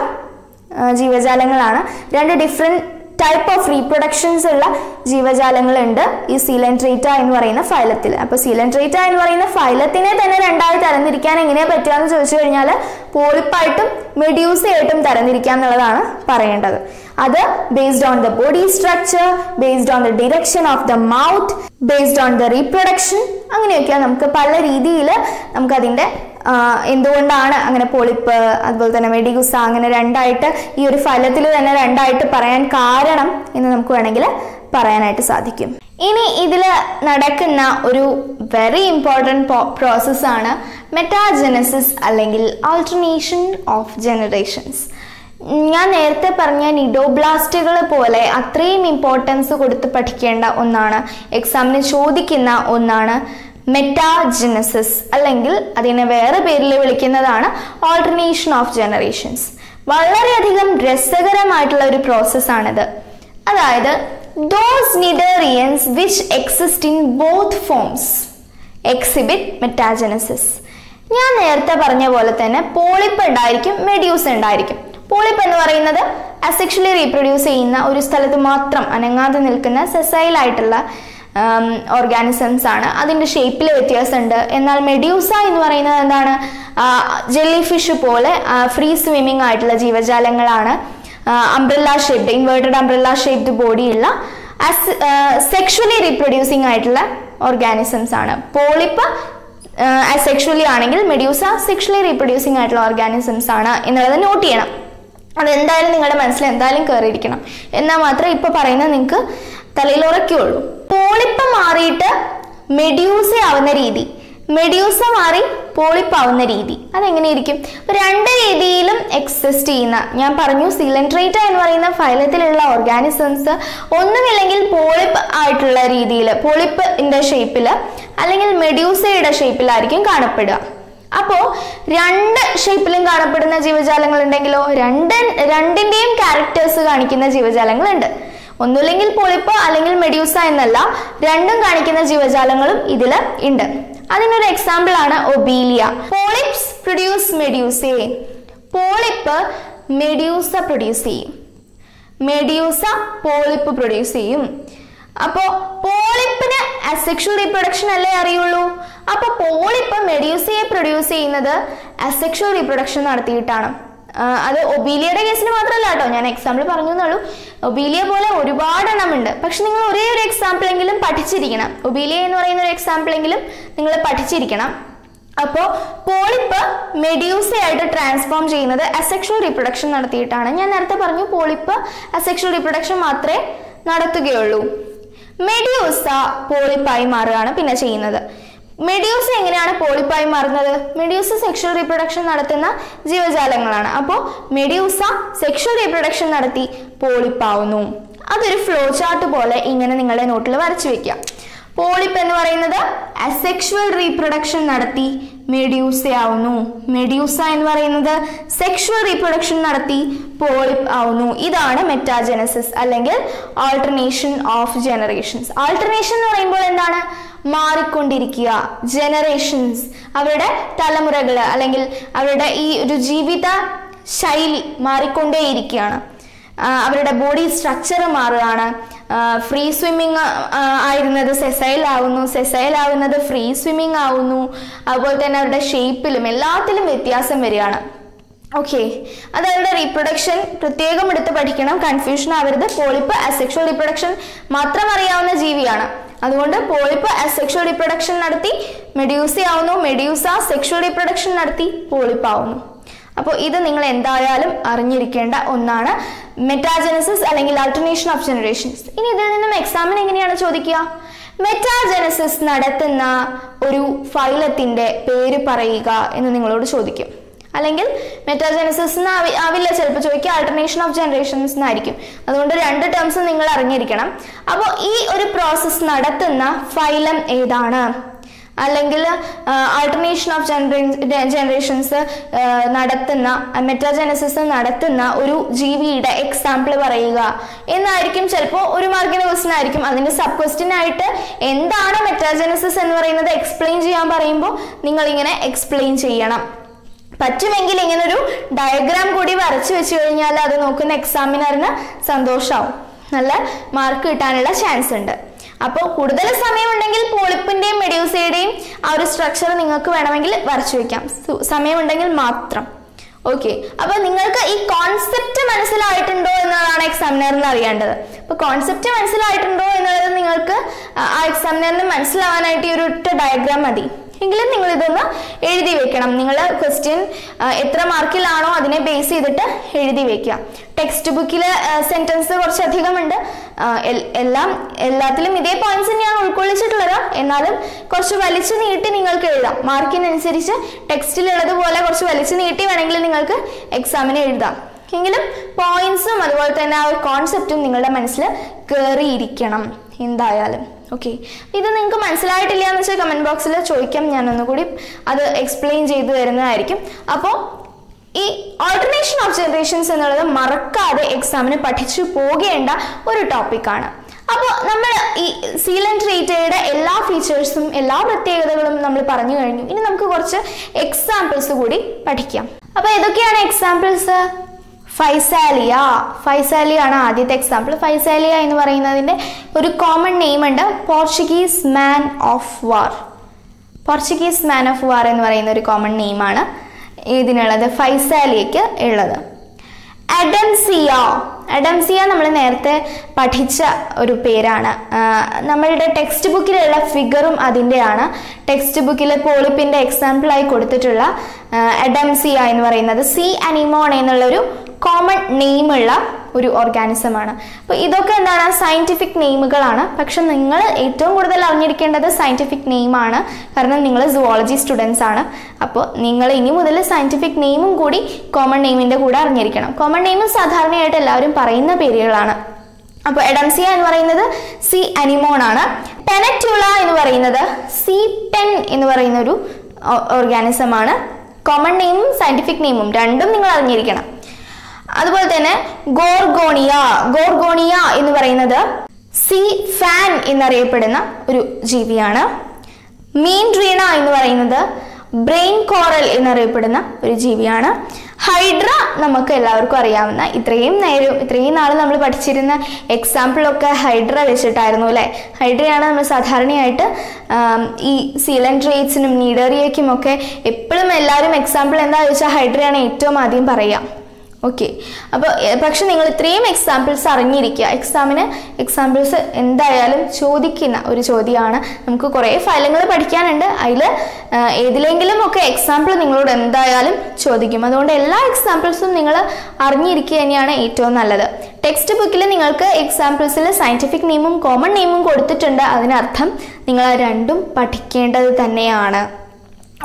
ജീവജാലങ്ങളാണ് രണ്ട് ഡിഫറെന്റ് ടൈപ്പ് ഓഫ് റീപ്രൊഡക്ഷൻസ് ഉള്ള ജീവജാലങ്ങളുണ്ട് ഈ സിലൻഡ്രേറ്റ എന്ന് പറയുന്ന ഫൈലത്തിൽ അപ്പോൾ സിലൻഡ്രേറ്റ എന്ന് പറയുന്ന ഫൈലത്തിനെ തന്നെ രണ്ടായി തരംതിരിക്കാൻ എങ്ങനെയാ പറ്റുക എന്ന് ചോദിച്ചു കഴിഞ്ഞാൽ പോളിപ്പായിട്ടും മെഡ്യൂസയായിട്ടും തരംതിരിക്കുക എന്നുള്ളതാണ് പറയേണ്ടത് അത് based on the body structure based on the direction of the mouth based on the reproduction അങ്ങനെയൊക്കെ നമുക്ക് പല രീതിയിൽ നമുക്കതിൻ്റെ എന്തുകൊണ്ടാണ് അങ്ങനെ പോളിപ്പ് അതുപോലെ തന്നെ മെഡിഗുസ അങ്ങനെ രണ്ടായിട്ട് ഈ ഒരു ഫലത്തിൽ തന്നെ രണ്ടായിട്ട് പറയാൻ കാരണം എന്ന് നമുക്ക് വേണമെങ്കിൽ പറയാനായിട്ട് സാധിക്കും ഇനി ഇതിൽ നടക്കുന്ന ഒരു വെരി ഇമ്പോർട്ടൻറ്റ് പ്രോസസ്സാണ് മെറ്റാജെനസിസ് അല്ലെങ്കിൽ ആൾട്ടർനേഷൻ ഓഫ് ജനറേഷൻസ് ഞാൻ നേരത്തെ പറഞ്ഞ നിഡോബ്ലാസ്റ്റുകൾ പോലെ അത്രയും ഇമ്പോർട്ടൻസ് കൊടുത്ത് പഠിക്കേണ്ട ഒന്നാണ് എക്സാമിന് ചോദിക്കുന്ന ഒന്നാണ് മെറ്റാജെനസിസ് അല്ലെങ്കിൽ അതിനെ വേറെ പേരിൽ വിളിക്കുന്നതാണ് ആൾട്ടർനേഷൻ ഓഫ് ജനറേഷൻസ് വളരെയധികം രസകരമായിട്ടുള്ള ഒരു പ്രോസസ്സാണിത് അതായത് those cnidarians which exist in both forms exhibit metagenesis ഞാൻ നേരത്തെ പറഞ്ഞ പോലെ തന്നെ പോളിപ്പ് ഉണ്ടായിരിക്കും മെഡ്യൂസ് ഉണ്ടായിരിക്കും പോളിപ്പ് എന്ന് പറയുന്നത് അസെക്ഷലി റീപ്രൊഡ്യൂസ് ചെയ്യുന്ന ഒരു സ്ഥലത്ത് മാത്രം അനങ്ങാതെ നിൽക്കുന്ന സെസൈലായിട്ടുള്ള ഓർഗാനിസംസ് ആണ് അതിൻ്റെ ഷേപ്പിൽ വ്യത്യാസമുണ്ട് എന്നാൽ മെഡ്യൂസ എന്ന് പറയുന്നത് എന്താണ് ജെല്ലി ഫിഷ് പോലെ ഫ്രീ സ്വിമ്മിംഗ് ആയിട്ടുള്ള ജീവജാലങ്ങളാണ് umbrella shaped inverted umbrella shaped ബോഡിയുള്ള സെക്ഷലി റീപ്രൊഡ്യൂസിംഗ് ആയിട്ടുള്ള ഓർഗാനിസംസ് ആണ് പോളിപ്പ് അസെക്ഷലി ആണെങ്കിൽ മെഡ്യൂസ സെക്ഷലി റീപ്രൊഡ്യൂസിംഗ് ആയിട്ടുള്ള ഓർഗാനിസംസ് ആണ് എന്നുള്ളത് നോട്ട് ചെയ്യണം അതെന്തായാലും നിങ്ങളുടെ മനസ്സിൽ എന്തായാലും കയറിയിരിക്കണം എന്നാൽ മാത്രമേ ഇപ്പോൾ പറയുന്നത് നിങ്ങൾക്ക് തലയിൽ ഉറക്കുകയുള്ളൂ പോളിപ്പ് മാറിയിട്ട് മെഡ്യൂസ ആവുന്ന രീതി മെഡ്യൂസ മാറി പോളിപ്പാവുന്ന രീതി അതെങ്ങനെയിരിക്കും രണ്ട് രീതിയിലും എക്സിസ്റ്റ് ചെയ്യുന്ന ഞാൻ പറഞ്ഞു സിലൻഡ്രേറ്റ എന്ന് പറയുന്ന ഫൈലത്തിലുള്ള ഓർഗാനിസംസ് ഒന്നുമില്ലെങ്കിൽ പോളിപ്പ് ആയിട്ടുള്ള രീതിയിൽ പോളിപ്പിന്റെ ഷേപ്പിൽ അല്ലെങ്കിൽ മെഡ്യൂസയുടെ ഷേപ്പിലായിരിക്കും കാണപ്പെടുക അപ്പോൾ രണ്ട് ഷേപ്പിലും കാണപ്പെടുന്ന ജീവജാലങ്ങൾ ഉണ്ടെങ്കിലോ രണ്ട് രണ്ടിന്റെയും ക്യാരക്ടേഴ്സ് കാണിക്കുന്ന ജീവജാലങ്ങളുണ്ട് ഒന്നുമില്ലെങ്കിൽ പോളിപ്പ് അല്ലെങ്കിൽ മെഡ്യൂസ എന്നല്ല രണ്ടും കാണിക്കുന്ന ജീവജാലങ്ങളും ഇതിൽ ഉണ്ട് അതിനൊരു എക്സാമ്പിൾ ആണ് Obelia polyps produce medusae polyp medusa produce ചെയ്യും മെഡ്യൂസ പോളിപ്പ് പ്രൊഡ്യൂസ് ചെയ്യും അപ്പോൾ പോളിപ്പിന് അസെക്ഷൽ റീപ്രൊഡക്ഷൻ അല്ലേ അറിയുള്ളൂ അപ്പോൾ പോളിപ്പ് മെഡ്യൂസയെ പ്രൊഡ്യൂസ് ചെയ്യുന്നത് അസെക്ഷൽ റീപ്രൊഡക്ഷൻ നടത്തിയിട്ടാണ് അത് ഒബീലിയയുടെ കേസിൽ മാത്രമല്ല കേട്ടോ, ഞാൻ എക്സാമ്പിൾ പറഞ്ഞു തന്നുള്ളൂ. ഒബീലിയ പോലെ ഒരുപാട് എണ്ണമുണ്ട്, പക്ഷെ നിങ്ങൾ ഒരേ ഒരു എക്സാമ്പിളെങ്കിലും പഠിച്ചിരിക്കണം. ഒബീലിയ എന്ന് പറയുന്ന ഒരു എക്സാമ്പിളെങ്കിലും നിങ്ങൾ പഠിച്ചിരിക്കണം. അപ്പോൾ പോളിപ്പ് മെഡ്യൂസയായിട്ട് ട്രാൻസ്ഫോം ചെയ്യുന്നത് അസെക്ഷൽ റീപ്രൊഡക്ഷൻ നടത്തിയിട്ടാണ്. ഞാൻ നേരത്തെ പറഞ്ഞു പോളിപ്പ് അസെക്ഷൽ റീപ്രൊഡക്ഷൻ മാത്രമേ നടത്തുകയുള്ളൂ. മെഡ്യൂസ പോളിപ്പായി മാറുകയാണ് പിന്നെ ചെയ്യുന്നത്. മെഡ്യൂസ എങ്ങനെയാണ് പോളിപ്പായി മാറുന്നത്? മെഡ്യൂസ സെക്ഷൽ റീപ്രൊഡക്ഷൻ നടത്തുന്ന ജീവജാലങ്ങളാണ്. അപ്പോൾ മെഡ്യൂസ സെക്ഷൽ റീപ്രൊഡക്ഷൻ നടത്തി പോളിപ്പാവുന്നു. അതൊരു ഫ്ലോ ചാർട്ട് പോലെ ഇങ്ങനെ നിങ്ങളുടെ നോട്ടിൽ വരച്ചു വെക്കുക. പോളിപ്പ് എന്ന് പറയുന്നത് അസെക്ഷൽ റീപ്രൊഡക്ഷൻ നടത്തി മെഡ്യൂസ ആവുന്നു. മെഡ്യൂസ എന്ന് പറയുന്നത് സെക്ഷൽ റീപ്രൊഡക്ഷൻ നടത്തി പോളിപ്പ് ആവുന്നു. ഇതാണ് മെറ്റാജെനസിസ് അല്ലെങ്കിൽ ആൾട്ടർനേഷൻ ഓഫ് ജനറേഷൻസ്. ആൾട്ടർനേഷൻ എന്ന് പറയുമ്പോൾ എന്താണ്? മാറിക്കൊണ്ടിരിക്കുക. ജനറേഷൻസ് അവരുടെ തലമുറകൾ അല്ലെങ്കിൽ അവരുടെ ഈ ഒരു ജീവിത ശൈലി മാറിക്കൊണ്ടേയിരിക്കുകയാണ്. അവരുടെ ബോഡി സ്ട്രക്ചർ മാറുകയാണ്. ഫ്രീ സ്വിമ്മിങ് ആയിരുന്നത് സെസൈൽ ആവുന്നു, സെസൈൽ ആവുന്നത് ഫ്രീ സ്വിമ്മിങ് ആവുന്നു. അതുപോലെ തന്നെ അവരുടെ ഷേപ്പിലും എല്ലാത്തിലും വ്യത്യാസം വരികയാണ്. ഓക്കെ, അത് അവരുടെ റീപ്രൊഡക്ഷൻ പ്രത്യേകം എടുത്ത് പഠിക്കണം, കൺഫ്യൂഷൻ ആവരുത്. പോളിപ്പ് അസെക്ഷൽ റീപ്രൊഡക്ഷൻ മാത്രം അറിയാവുന്ന ജീവിയാണ്. അതുകൊണ്ട് പോളിപ്പ് അസെക്ഷൽ റീപ്രൊഡക്ഷൻ നടത്തി മെഡ്യൂസ ആവുന്നു, മെഡ്യൂസ സെക്ഷൽ റീപ്രൊഡക്ഷൻ നടത്തി പോളിപ്പാവുന്നു. അപ്പോൾ ഇത് നിങ്ങൾ എന്തായാലും അറിഞ്ഞിരിക്കേണ്ട ഒന്നാണ്, മെറ്റാജെനസിസ് അല്ലെങ്കിൽ ആൾട്ടർനേഷൻ ഓഫ് ജനറേഷൻസ്. ഇനി ഇതിൽ നിന്നും എക്സാമിന് എങ്ങനെയാണ് ചോദിക്കുക? മെറ്റാജെനസിസ് നടത്തുന്ന ഒരു ഫൈലത്തിൻ്റെ പേര് പറയുക എന്ന് നിങ്ങളോട് ചോദിക്കും. അല്ലെങ്കിൽ മെറ്റാജെനസിസ് എന്ന് ആവില്ല ചിലപ്പോൾ ചോദിക്കുക, ആൾട്ടർനേഷൻ ഓഫ് ജനറേഷൻസ് എന്നായിരിക്കും. അതുകൊണ്ട് രണ്ട് ടേംസ് നിങ്ങൾ അറിഞ്ഞിരിക്കണം. അപ്പോൾ ഈ ഒരു പ്രോസസ്സ് നടത്തുന്ന ഫൈലം ഏതാണ്? അല്ലെങ്കിൽ ആൾട്ടർനേഷൻ ഓഫ് ജനറേഷൻസ് നടത്തുന്ന മെറ്റാജെനസിസ് നടത്തുന്ന ഒരു ജീവിയുടെ എക്സാമ്പിൾ പറയുക എന്നായിരിക്കും ചിലപ്പോൾ ഒരു മാർക്കിന്റെ ക്വസ്റ്റ്യൻ ആയിരിക്കും. അതിന്റെ സബ് ക്വസ്റ്റ്യൻ ആയിട്ട് എന്താണ് മെറ്റാജെനസിസ് എന്ന് പറയുന്നത് എക്സ്പ്ലെയിൻ ചെയ്യാൻ പറയുമ്പോൾ നിങ്ങൾ ഇങ്ങനെ എക്സ്പ്ലെയിൻ ചെയ്യണം. പറ്റുമെങ്കിൽ ഇങ്ങനൊരു ഡയഗ്രാം കൂടി വരച്ചു വെച്ച് കഴിഞ്ഞാൽ അത് നോക്കുന്ന എക്സാമിനറിന് സന്തോഷമാവും, നല്ല മാർക്ക് കിട്ടാനുള്ള ചാൻസ് ഉണ്ട്. അപ്പോൾ കൂടുതൽ സമയമുണ്ടെങ്കിൽ പോളിപ്പിൻ്റെയും മെഡ്യൂസയുടെയും ആ ഒരു സ്ട്രക്ചർ നിങ്ങൾക്ക് വേണമെങ്കിൽ വരച്ചു വയ്ക്കാം, സമയമുണ്ടെങ്കിൽ മാത്രം. ഓക്കെ, അപ്പോൾ നിങ്ങൾക്ക് ഈ കോൺസെപ്റ്റ് മനസ്സിലായിട്ടുണ്ടോ എന്നതാണ് എക്സാമിനറിന് അറിയേണ്ടത്. അപ്പോൾ കോൺസെപ്റ്റ് മനസ്സിലായിട്ടുണ്ടോ എന്നുള്ളത് നിങ്ങൾക്ക് ആ എക്സാമിനറിന് മനസ്സിലാവാനായിട്ട് ഈ ഒരു ഡയഗ്രാം മതി. എങ്കിലും നിങ്ങൾ ഇതൊന്ന് എഴുതി വെക്കണം. നിങ്ങൾ ക്വസ്റ്റ്യൻ എത്ര മാർക്കിലാണോ അതിനെ ബേസ് ചെയ്തിട്ട് എഴുതി വെക്കുക. ടെക്സ്റ്റ് ബുക്കിൽ സെൻറ്റൻസ് കുറച്ചധികമുണ്ട്, എല്ലാം എല്ലാത്തിലും ഇതേ പോയിന്റ്സ് തന്നെയാണ് ഉൾക്കൊള്ളിച്ചിട്ടുള്ളത്. എന്നാലും കുറച്ച് വലിച്ചു നീട്ടി നിങ്ങൾക്ക് എഴുതാം. മാർക്കിനനുസരിച്ച് ടെക്സ്റ്റിലുള്ളതുപോലെ കുറച്ച് വലിച്ചു നീട്ടി വേണമെങ്കിൽ നിങ്ങൾക്ക് എക്സാമിന് എഴുതാം. എങ്കിലും പോയിന്റ്സും അതുപോലെ തന്നെ ആ ഒരു കോൺസെപ്റ്റും നിങ്ങളുടെ മനസ്സിൽ കയറിയിരിക്കണം എന്തായാലും. ഓക്കെ, ഇത് നിങ്ങൾക്ക് മനസ്സിലായിട്ടില്ല എന്ന് വെച്ചാൽ കമൻറ്റ് ബോക്സിൽ ചോദിക്കാം, ഞാൻ ഒന്നുകൂടി അത് എക്സ്പ്ലെയിൻ ചെയ്തു തരുന്നതായിരിക്കും. അപ്പോൾ ഈ ആൾട്ടർനേഷൻ ഓഫ് ജനറേഷൻസ് എന്നുള്ളത് മറക്കാതെ എക്സാമിന് പഠിച്ചു പോകേണ്ട ഒരു ടോപ്പിക്കാണ്. അപ്പോൾ നമ്മൾ ഈ സീൽ ആൻഡ് ട്രീറ്റയുടെ എല്ലാ ഫീച്ചേഴ്സും എല്ലാ പ്രത്യേകതകളും നമ്മൾ പറഞ്ഞു കഴിഞ്ഞു. ഇനി നമുക്ക് കുറച്ച് എക്സാമ്പിൾസ് കൂടി പഠിക്കാം. അപ്പോൾ ഏതൊക്കെയാണ് എക്സാമ്പിൾസ്? ഫൈസാലിയ, ഫൈസാലിയ ആണ് ആദ്യത്തെ എക്സാമ്പിൾ. ഫൈസാലിയ എന്ന് പറയുന്നതിൻ്റെ ഒരു കോമൺ നെയിം ഉണ്ട്, Portuguese man of war. Portuguese man of war എന്ന് പറയുന്ന ഒരു കോമൺ നെയിമാണ് ഇതിനുള്ളത്, ഫൈസാലിയക്ക് ഉള്ളത്. അഡംസിയ, അഡംസിയ നമ്മൾ നേരത്തെ പഠിച്ച ഒരു പേരാണ്. നമ്മളുടെ ടെക്സ്റ്റ് ബുക്കിലുള്ള ഫിഗറും അതിൻ്റെയാണ്. ടെക്സ്റ്റ് ബുക്കിലെ പോളിപ്പിൻ്റെ എക്സാമ്പിളായി കൊടുത്തിട്ടുള്ള അഡംസിയ എന്ന് പറയുന്നത് സീ അനിമോൺ എന്നുള്ളൊരു കോമൺ നെയിമുള്ള ഒരു ഓർഗാനിസമാണ്. അപ്പോൾ ഇതൊക്കെ എന്താണ്? സയൻറ്റിഫിക് നെയിമുകളാണ്. പക്ഷെ നിങ്ങൾ ഏറ്റവും കൂടുതൽ അറിഞ്ഞിരിക്കേണ്ടത് സയൻറ്റിഫിക് നെയിമാണ്, കാരണം നിങ്ങൾ സുവോളജി സ്റ്റുഡൻസ് ആണ്. അപ്പോൾ നിങ്ങൾ ഇനി മുതൽ സയൻറ്റിഫിക് നെയിമും കൂടി കോമൺ നെയിമിൻ്റെ കൂടെ അറിഞ്ഞിരിക്കണം. കോമൺ നെയിം സാധാരണയായിട്ട് എല്ലാവരും പറയുന്ന പേരുകളാണ്. അപ്പോൾ എഡംസിയ എന്ന് പറയുന്നത് സി അനിമോൺ ആണ്. പെനറ്റ്യൂള എന്ന് പറയുന്നത് സി ടെൻ എന്ന് പറയുന്ന ഒരു ഓർഗാനിസമാണ്. കോമൺ നെയിമും സയൻറ്റിഫിക് നെയിമും രണ്ടും നിങ്ങൾ അറിഞ്ഞിരിക്കണം. അതുപോലെ തന്നെ ഗോർഗോണിയ, ഗോർഗോണിയ എന്ന് പറയുന്നത് സീ ഫാൻ എന്നറിയപ്പെടുന്ന ഒരു ജീവിയാണ്. മീൻഡ്രീണ എന്ന് പറയുന്നത് ബ്രെയിൻ കോറൽ എന്നറിയപ്പെടുന്ന ഒരു ജീവിയാണ്. ഹൈഡ്ര നമുക്ക് എല്ലാവർക്കും അറിയാവുന്ന, ഇത്രയും നേരം ഇത്രയും നാൾ നമ്മൾ പഠിച്ചിരുന്ന എക്സാമ്പിളൊക്കെ ഹൈഡ്ര വെച്ചിട്ടായിരുന്നു അല്ലേ? ഹൈഡ്രയാണ് നമ്മൾ സാധാരണയായിട്ട് ഈ സീൽ ആൻഡ് ട്രീറ്റ്സിനും നീഡേറിയയ്ക്കും ഒക്കെ എപ്പോഴും എല്ലാവരും എക്സാമ്പിൾ എന്താ ചോദിച്ചാൽ ഹൈഡ്രയാണ് ഏറ്റവും ആദ്യം പറയുക. ഓക്കെ. അപ്പോൾ പക്ഷെ നിങ്ങൾ ഇത്രയും എക്സാമ്പിൾസ് അറിഞ്ഞിരിക്കുക. എക്സാമിന് എക്സാമ്പിൾസ് എന്തായാലും ചോദിക്കുന്ന ഒരു ചോദ്യമാണ്. നമുക്ക് കുറേ ഫലങ്ങൾ പഠിക്കാനുണ്ട്, അതിൽ ഏതിലെങ്കിലും ഒക്കെ എക്സാമ്പിൾ നിങ്ങളോട് എന്തായാലും ചോദിക്കും. അതുകൊണ്ട് എല്ലാ എക്സാമ്പിൾസും നിങ്ങൾ അറിഞ്ഞിരിക്കുക തന്നെയാണ് ഏറ്റവും നല്ലത്. ടെക്സ്റ്റ് ബുക്കിൽ നിങ്ങൾക്ക് എക്സാമ്പിൾസിൽ സയൻറ്റിഫിക് നെയിമും കോമൺ നെയിമും കൊടുത്തിട്ടുണ്ട്, അതിനർത്ഥം നിങ്ങൾ രണ്ടും പഠിക്കേണ്ടത് തന്നെയാണ്.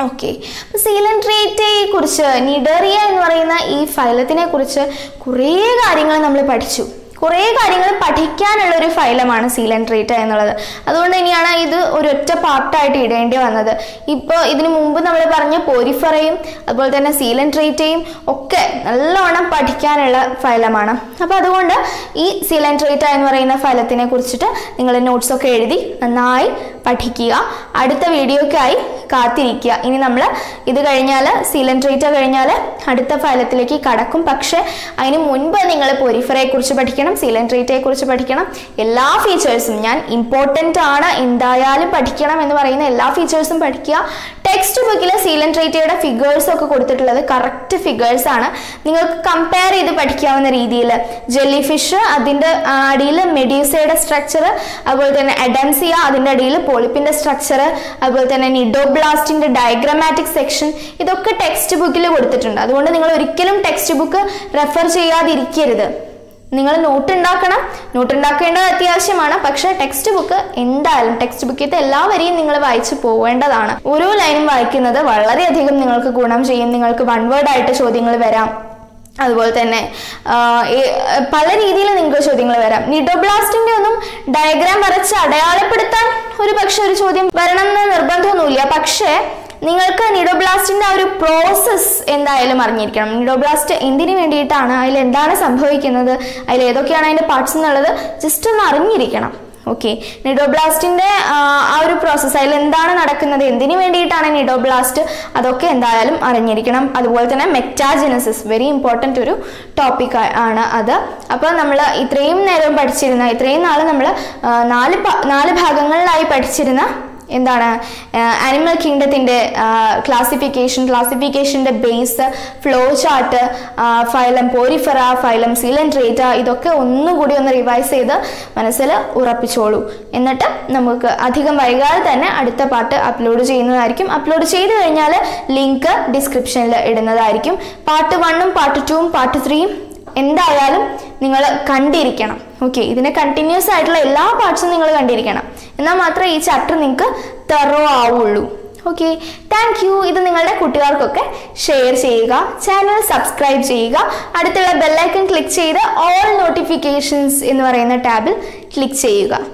ഓക്കെ, അപ്പോൾ സീലൻട്രേറ്റയെ കുറിച്ച്, നിഡറിയ എന്ന് പറയുന്ന ഈ ഫൈലത്തിനെ കുറിച്ച് കുറേ കാര്യങ്ങൾ നമ്മൾ പഠിച്ചു. കുറേ കാര്യങ്ങൾ പഠിക്കാനുള്ള ഒരു ഫൈലമാണ് സീലൻട്രേറ്റ എന്നുള്ളത്. അതുകൊണ്ട് തന്നെയാണ് ഇത് ഒരൊറ്റ പാർട്ടായിട്ട് ഇടേണ്ടി വന്നത്. ഇപ്പോൾ ഇതിനു മുമ്പ് നമ്മൾ പറഞ്ഞ പോരിഫറയും അതുപോലെ തന്നെ സീലൻട്രേറ്റയും ഒക്കെ നല്ലവണ്ണം പഠിക്കാനുള്ള ഫൈലമാണ്. അപ്പോൾ അതുകൊണ്ട് ഈ സീലൻട്രേറ്റ എന്ന് പറയുന്ന ഫൈലത്തിനെ കുറിച്ചിട്ട് നിങ്ങൾ നോട്ട്സൊക്കെ എഴുതി നന്നായി പഠിക്കുക. അടുത്ത വീഡിയോയ്ക്കായി കാത്തിരിക്കുക. ഇനി നമ്മൾ ഇത് കഴിഞ്ഞാൽ, സീലൻട്രേറ്റ കഴിഞ്ഞാൽ അടുത്ത ഫൈലത്തിലേക്ക് കടക്കും. പക്ഷേ അതിന് മുൻപ് നിങ്ങൾ പോരിഫറയെക്കുറിച്ച് പഠിക്കണം, സീലൻട്രേറ്റയെക്കുറിച്ച് പഠിക്കണം. എല്ലാ ഫീച്ചേഴ്സും ഞാൻ ഇമ്പോർട്ടൻ്റ് ആണ്, എന്തായാലും പഠിക്കണം എന്ന് പറയുന്ന എല്ലാ ഫീച്ചേഴ്സും പഠിക്കുക. ടെക്സ്റ്റ് ബുക്കിൽ സീലൻട്രേറ്റയുടെ ഫിഗേഴ്സ് ഒക്കെ കൊടുത്തിട്ടുള്ളത് കറക്റ്റ് ഫിഗേഴ്സ് ആണ്. നിങ്ങൾക്ക് കമ്പയർ ചെയ്ത് പഠിക്കാവുന്ന രീതിയിൽ ജെല്ലി ഫിഷ്, അതിൻ്റെ അടിയിൽ മെഡ്യൂസയുടെ സ്ട്രക്ചർ, അതുപോലെ തന്നെ അഡൻസിയ, അതിൻ്റെ അടിയിൽ പോളിപ്പിൻ്റെ സ്ട്രക്ചർ, അതുപോലെ തന്നെ നിഡോബ്ലാസ്റ്റിൻ്റെ ഡയഗ്രമാറ്റിക് സെക്ഷൻ, ഇതൊക്കെ ടെക്സ്റ്റ് ബുക്കിൽ കൊടുത്തിട്ടുണ്ട്. അതുകൊണ്ട് നിങ്ങൾ ഒരിക്കലും ടെക്സ്റ്റ് ബുക്ക് റെഫർ ചെയ്യാതിരിക്കരുത്. നിങ്ങൾ നോട്ട് ഉണ്ടാക്കണം, നോട്ട് ഉണ്ടാക്കേണ്ടത് അത്യാവശ്യമാണ്. പക്ഷേ ടെക്സ്റ്റ് ബുക്ക് എന്തായാലും, ടെക്സ്റ്റ് ബുക്കിലത്തെ എല്ലാ വരിയും നിങ്ങൾ വായിച്ച് പോവേണ്ടതാണ്. ഓരോ ലൈനും വായിക്കുന്നത് വളരെയധികം നിങ്ങൾക്ക് ഗുണം ചെയ്യും. നിങ്ങൾക്ക് വൺ വേർഡ് ആയിട്ട് ചോദ്യങ്ങൾ വരാം, അതുപോലെ തന്നെ പല രീതിയിൽ നിങ്ങൾക്ക് ചോദ്യങ്ങൾ വരാം. നിഡോബ്ലാസ്റ്റിൻ്റെ ഒന്നും ഡയഗ്രാം വരച്ച് അടയാളപ്പെടുത്താൻ ഒരു പക്ഷെ ഒരു ചോദ്യം വരണം എന്ന് നിർബന്ധമൊന്നുമില്ല. പക്ഷേ നിങ്ങൾക്ക് നിഡോബ്ലാസ്റ്റിൻ്റെ ആ ഒരു പ്രോസസ്സ് എന്തായാലും അറിഞ്ഞിരിക്കണം. നിഡോബ്ലാസ്റ്റ് എന്തിനു വേണ്ടിയിട്ടാണ്, അതിൽ എന്താണ് സംഭവിക്കുന്നത്, അതിൽ ഏതൊക്കെയാണ് അതിൻ്റെ പാർട്സ് എന്നുള്ളത് ജസ്റ്റ് ഒന്ന് അറിഞ്ഞിരിക്കണം. ഓക്കെ, നിഡോബ്ലാസ്റ്റിൻ്റെ ആ ഒരു പ്രോസസ്സ്, അതിൽ എന്താണ് നടക്കുന്നത്, എന്തിനു വേണ്ടിയിട്ടാണ് നിഡോബ്ലാസ്റ്റ്, അതൊക്കെ എന്തായാലും അറിഞ്ഞിരിക്കണം. അതുപോലെ തന്നെ മെക്റ്റാജെനസിസ് വെരി ഇമ്പോർട്ടൻ്റ് ഒരു ടോപ്പിക് ആണ് അത്. അപ്പോൾ നമ്മൾ ഇത്രയും നേരം പഠിച്ചിരുന്ന, ഇത്രയും നാൾ നമ്മൾ നാല് നാല് ഭാഗങ്ങളിലായി പഠിച്ചിരുന്ന എന്താണ് ആനിമൽ കിങ്ഡത്തിൻ്റെ ക്ലാസിഫിക്കേഷൻ, ക്ലാസിഫിക്കേഷൻ്റെ base, flow chart, phylum Porifera, phylum Coelenterata, ഇതൊക്കെ ഒന്നുകൂടി ഒന്ന് റിവൈസ് ചെയ്ത് മനസ്സിൽ ഉറപ്പിച്ചോളൂ. എന്നിട്ട് നമുക്ക് അധികം വൈകാതെ തന്നെ അടുത്ത പാർട്ട് അപ്ലോഡ് ചെയ്യുന്നതായിരിക്കും. അപ്ലോഡ് ചെയ്ത് കഴിഞ്ഞാൽ ലിങ്ക് ഡിസ്ക്രിപ്ഷനിൽ ഇടുന്നതായിരിക്കും. പാർട്ട് വണ്ണും പാർട്ട് ടൂവും പാർട്ട് ത്രീയും എന്തായാലും നിങ്ങൾ കണ്ടിരിക്കണം. ഓക്കെ, ഇതിൻ്റെ കണ്ടിന്യൂസ് ആയിട്ടുള്ള എല്ലാ പാർട്സും നിങ്ങൾ കണ്ടിരിക്കണം. എന്നാൽ മാത്രമേ ഈ ചാപ്റ്റർ നിങ്ങൾക്ക് തെറോ ആവുള്ളൂ. Okay, thank you. ഇത് നിങ്ങളുടെ കുട്ടികൾക്കൊക്കെ ഷെയർ ചെയ്യുക, ചാനൽ സബ്സ്ക്രൈബ് ചെയ്യുക, അടുത്തുള്ള ബെല്ലൈക്കൺ ക്ലിക്ക് ചെയ്ത് ഓൾ നോട്ടിഫിക്കേഷൻസ് എന്ന് പറയുന്ന ടാബിൽ ക്ലിക്ക് ചെയ്യുക.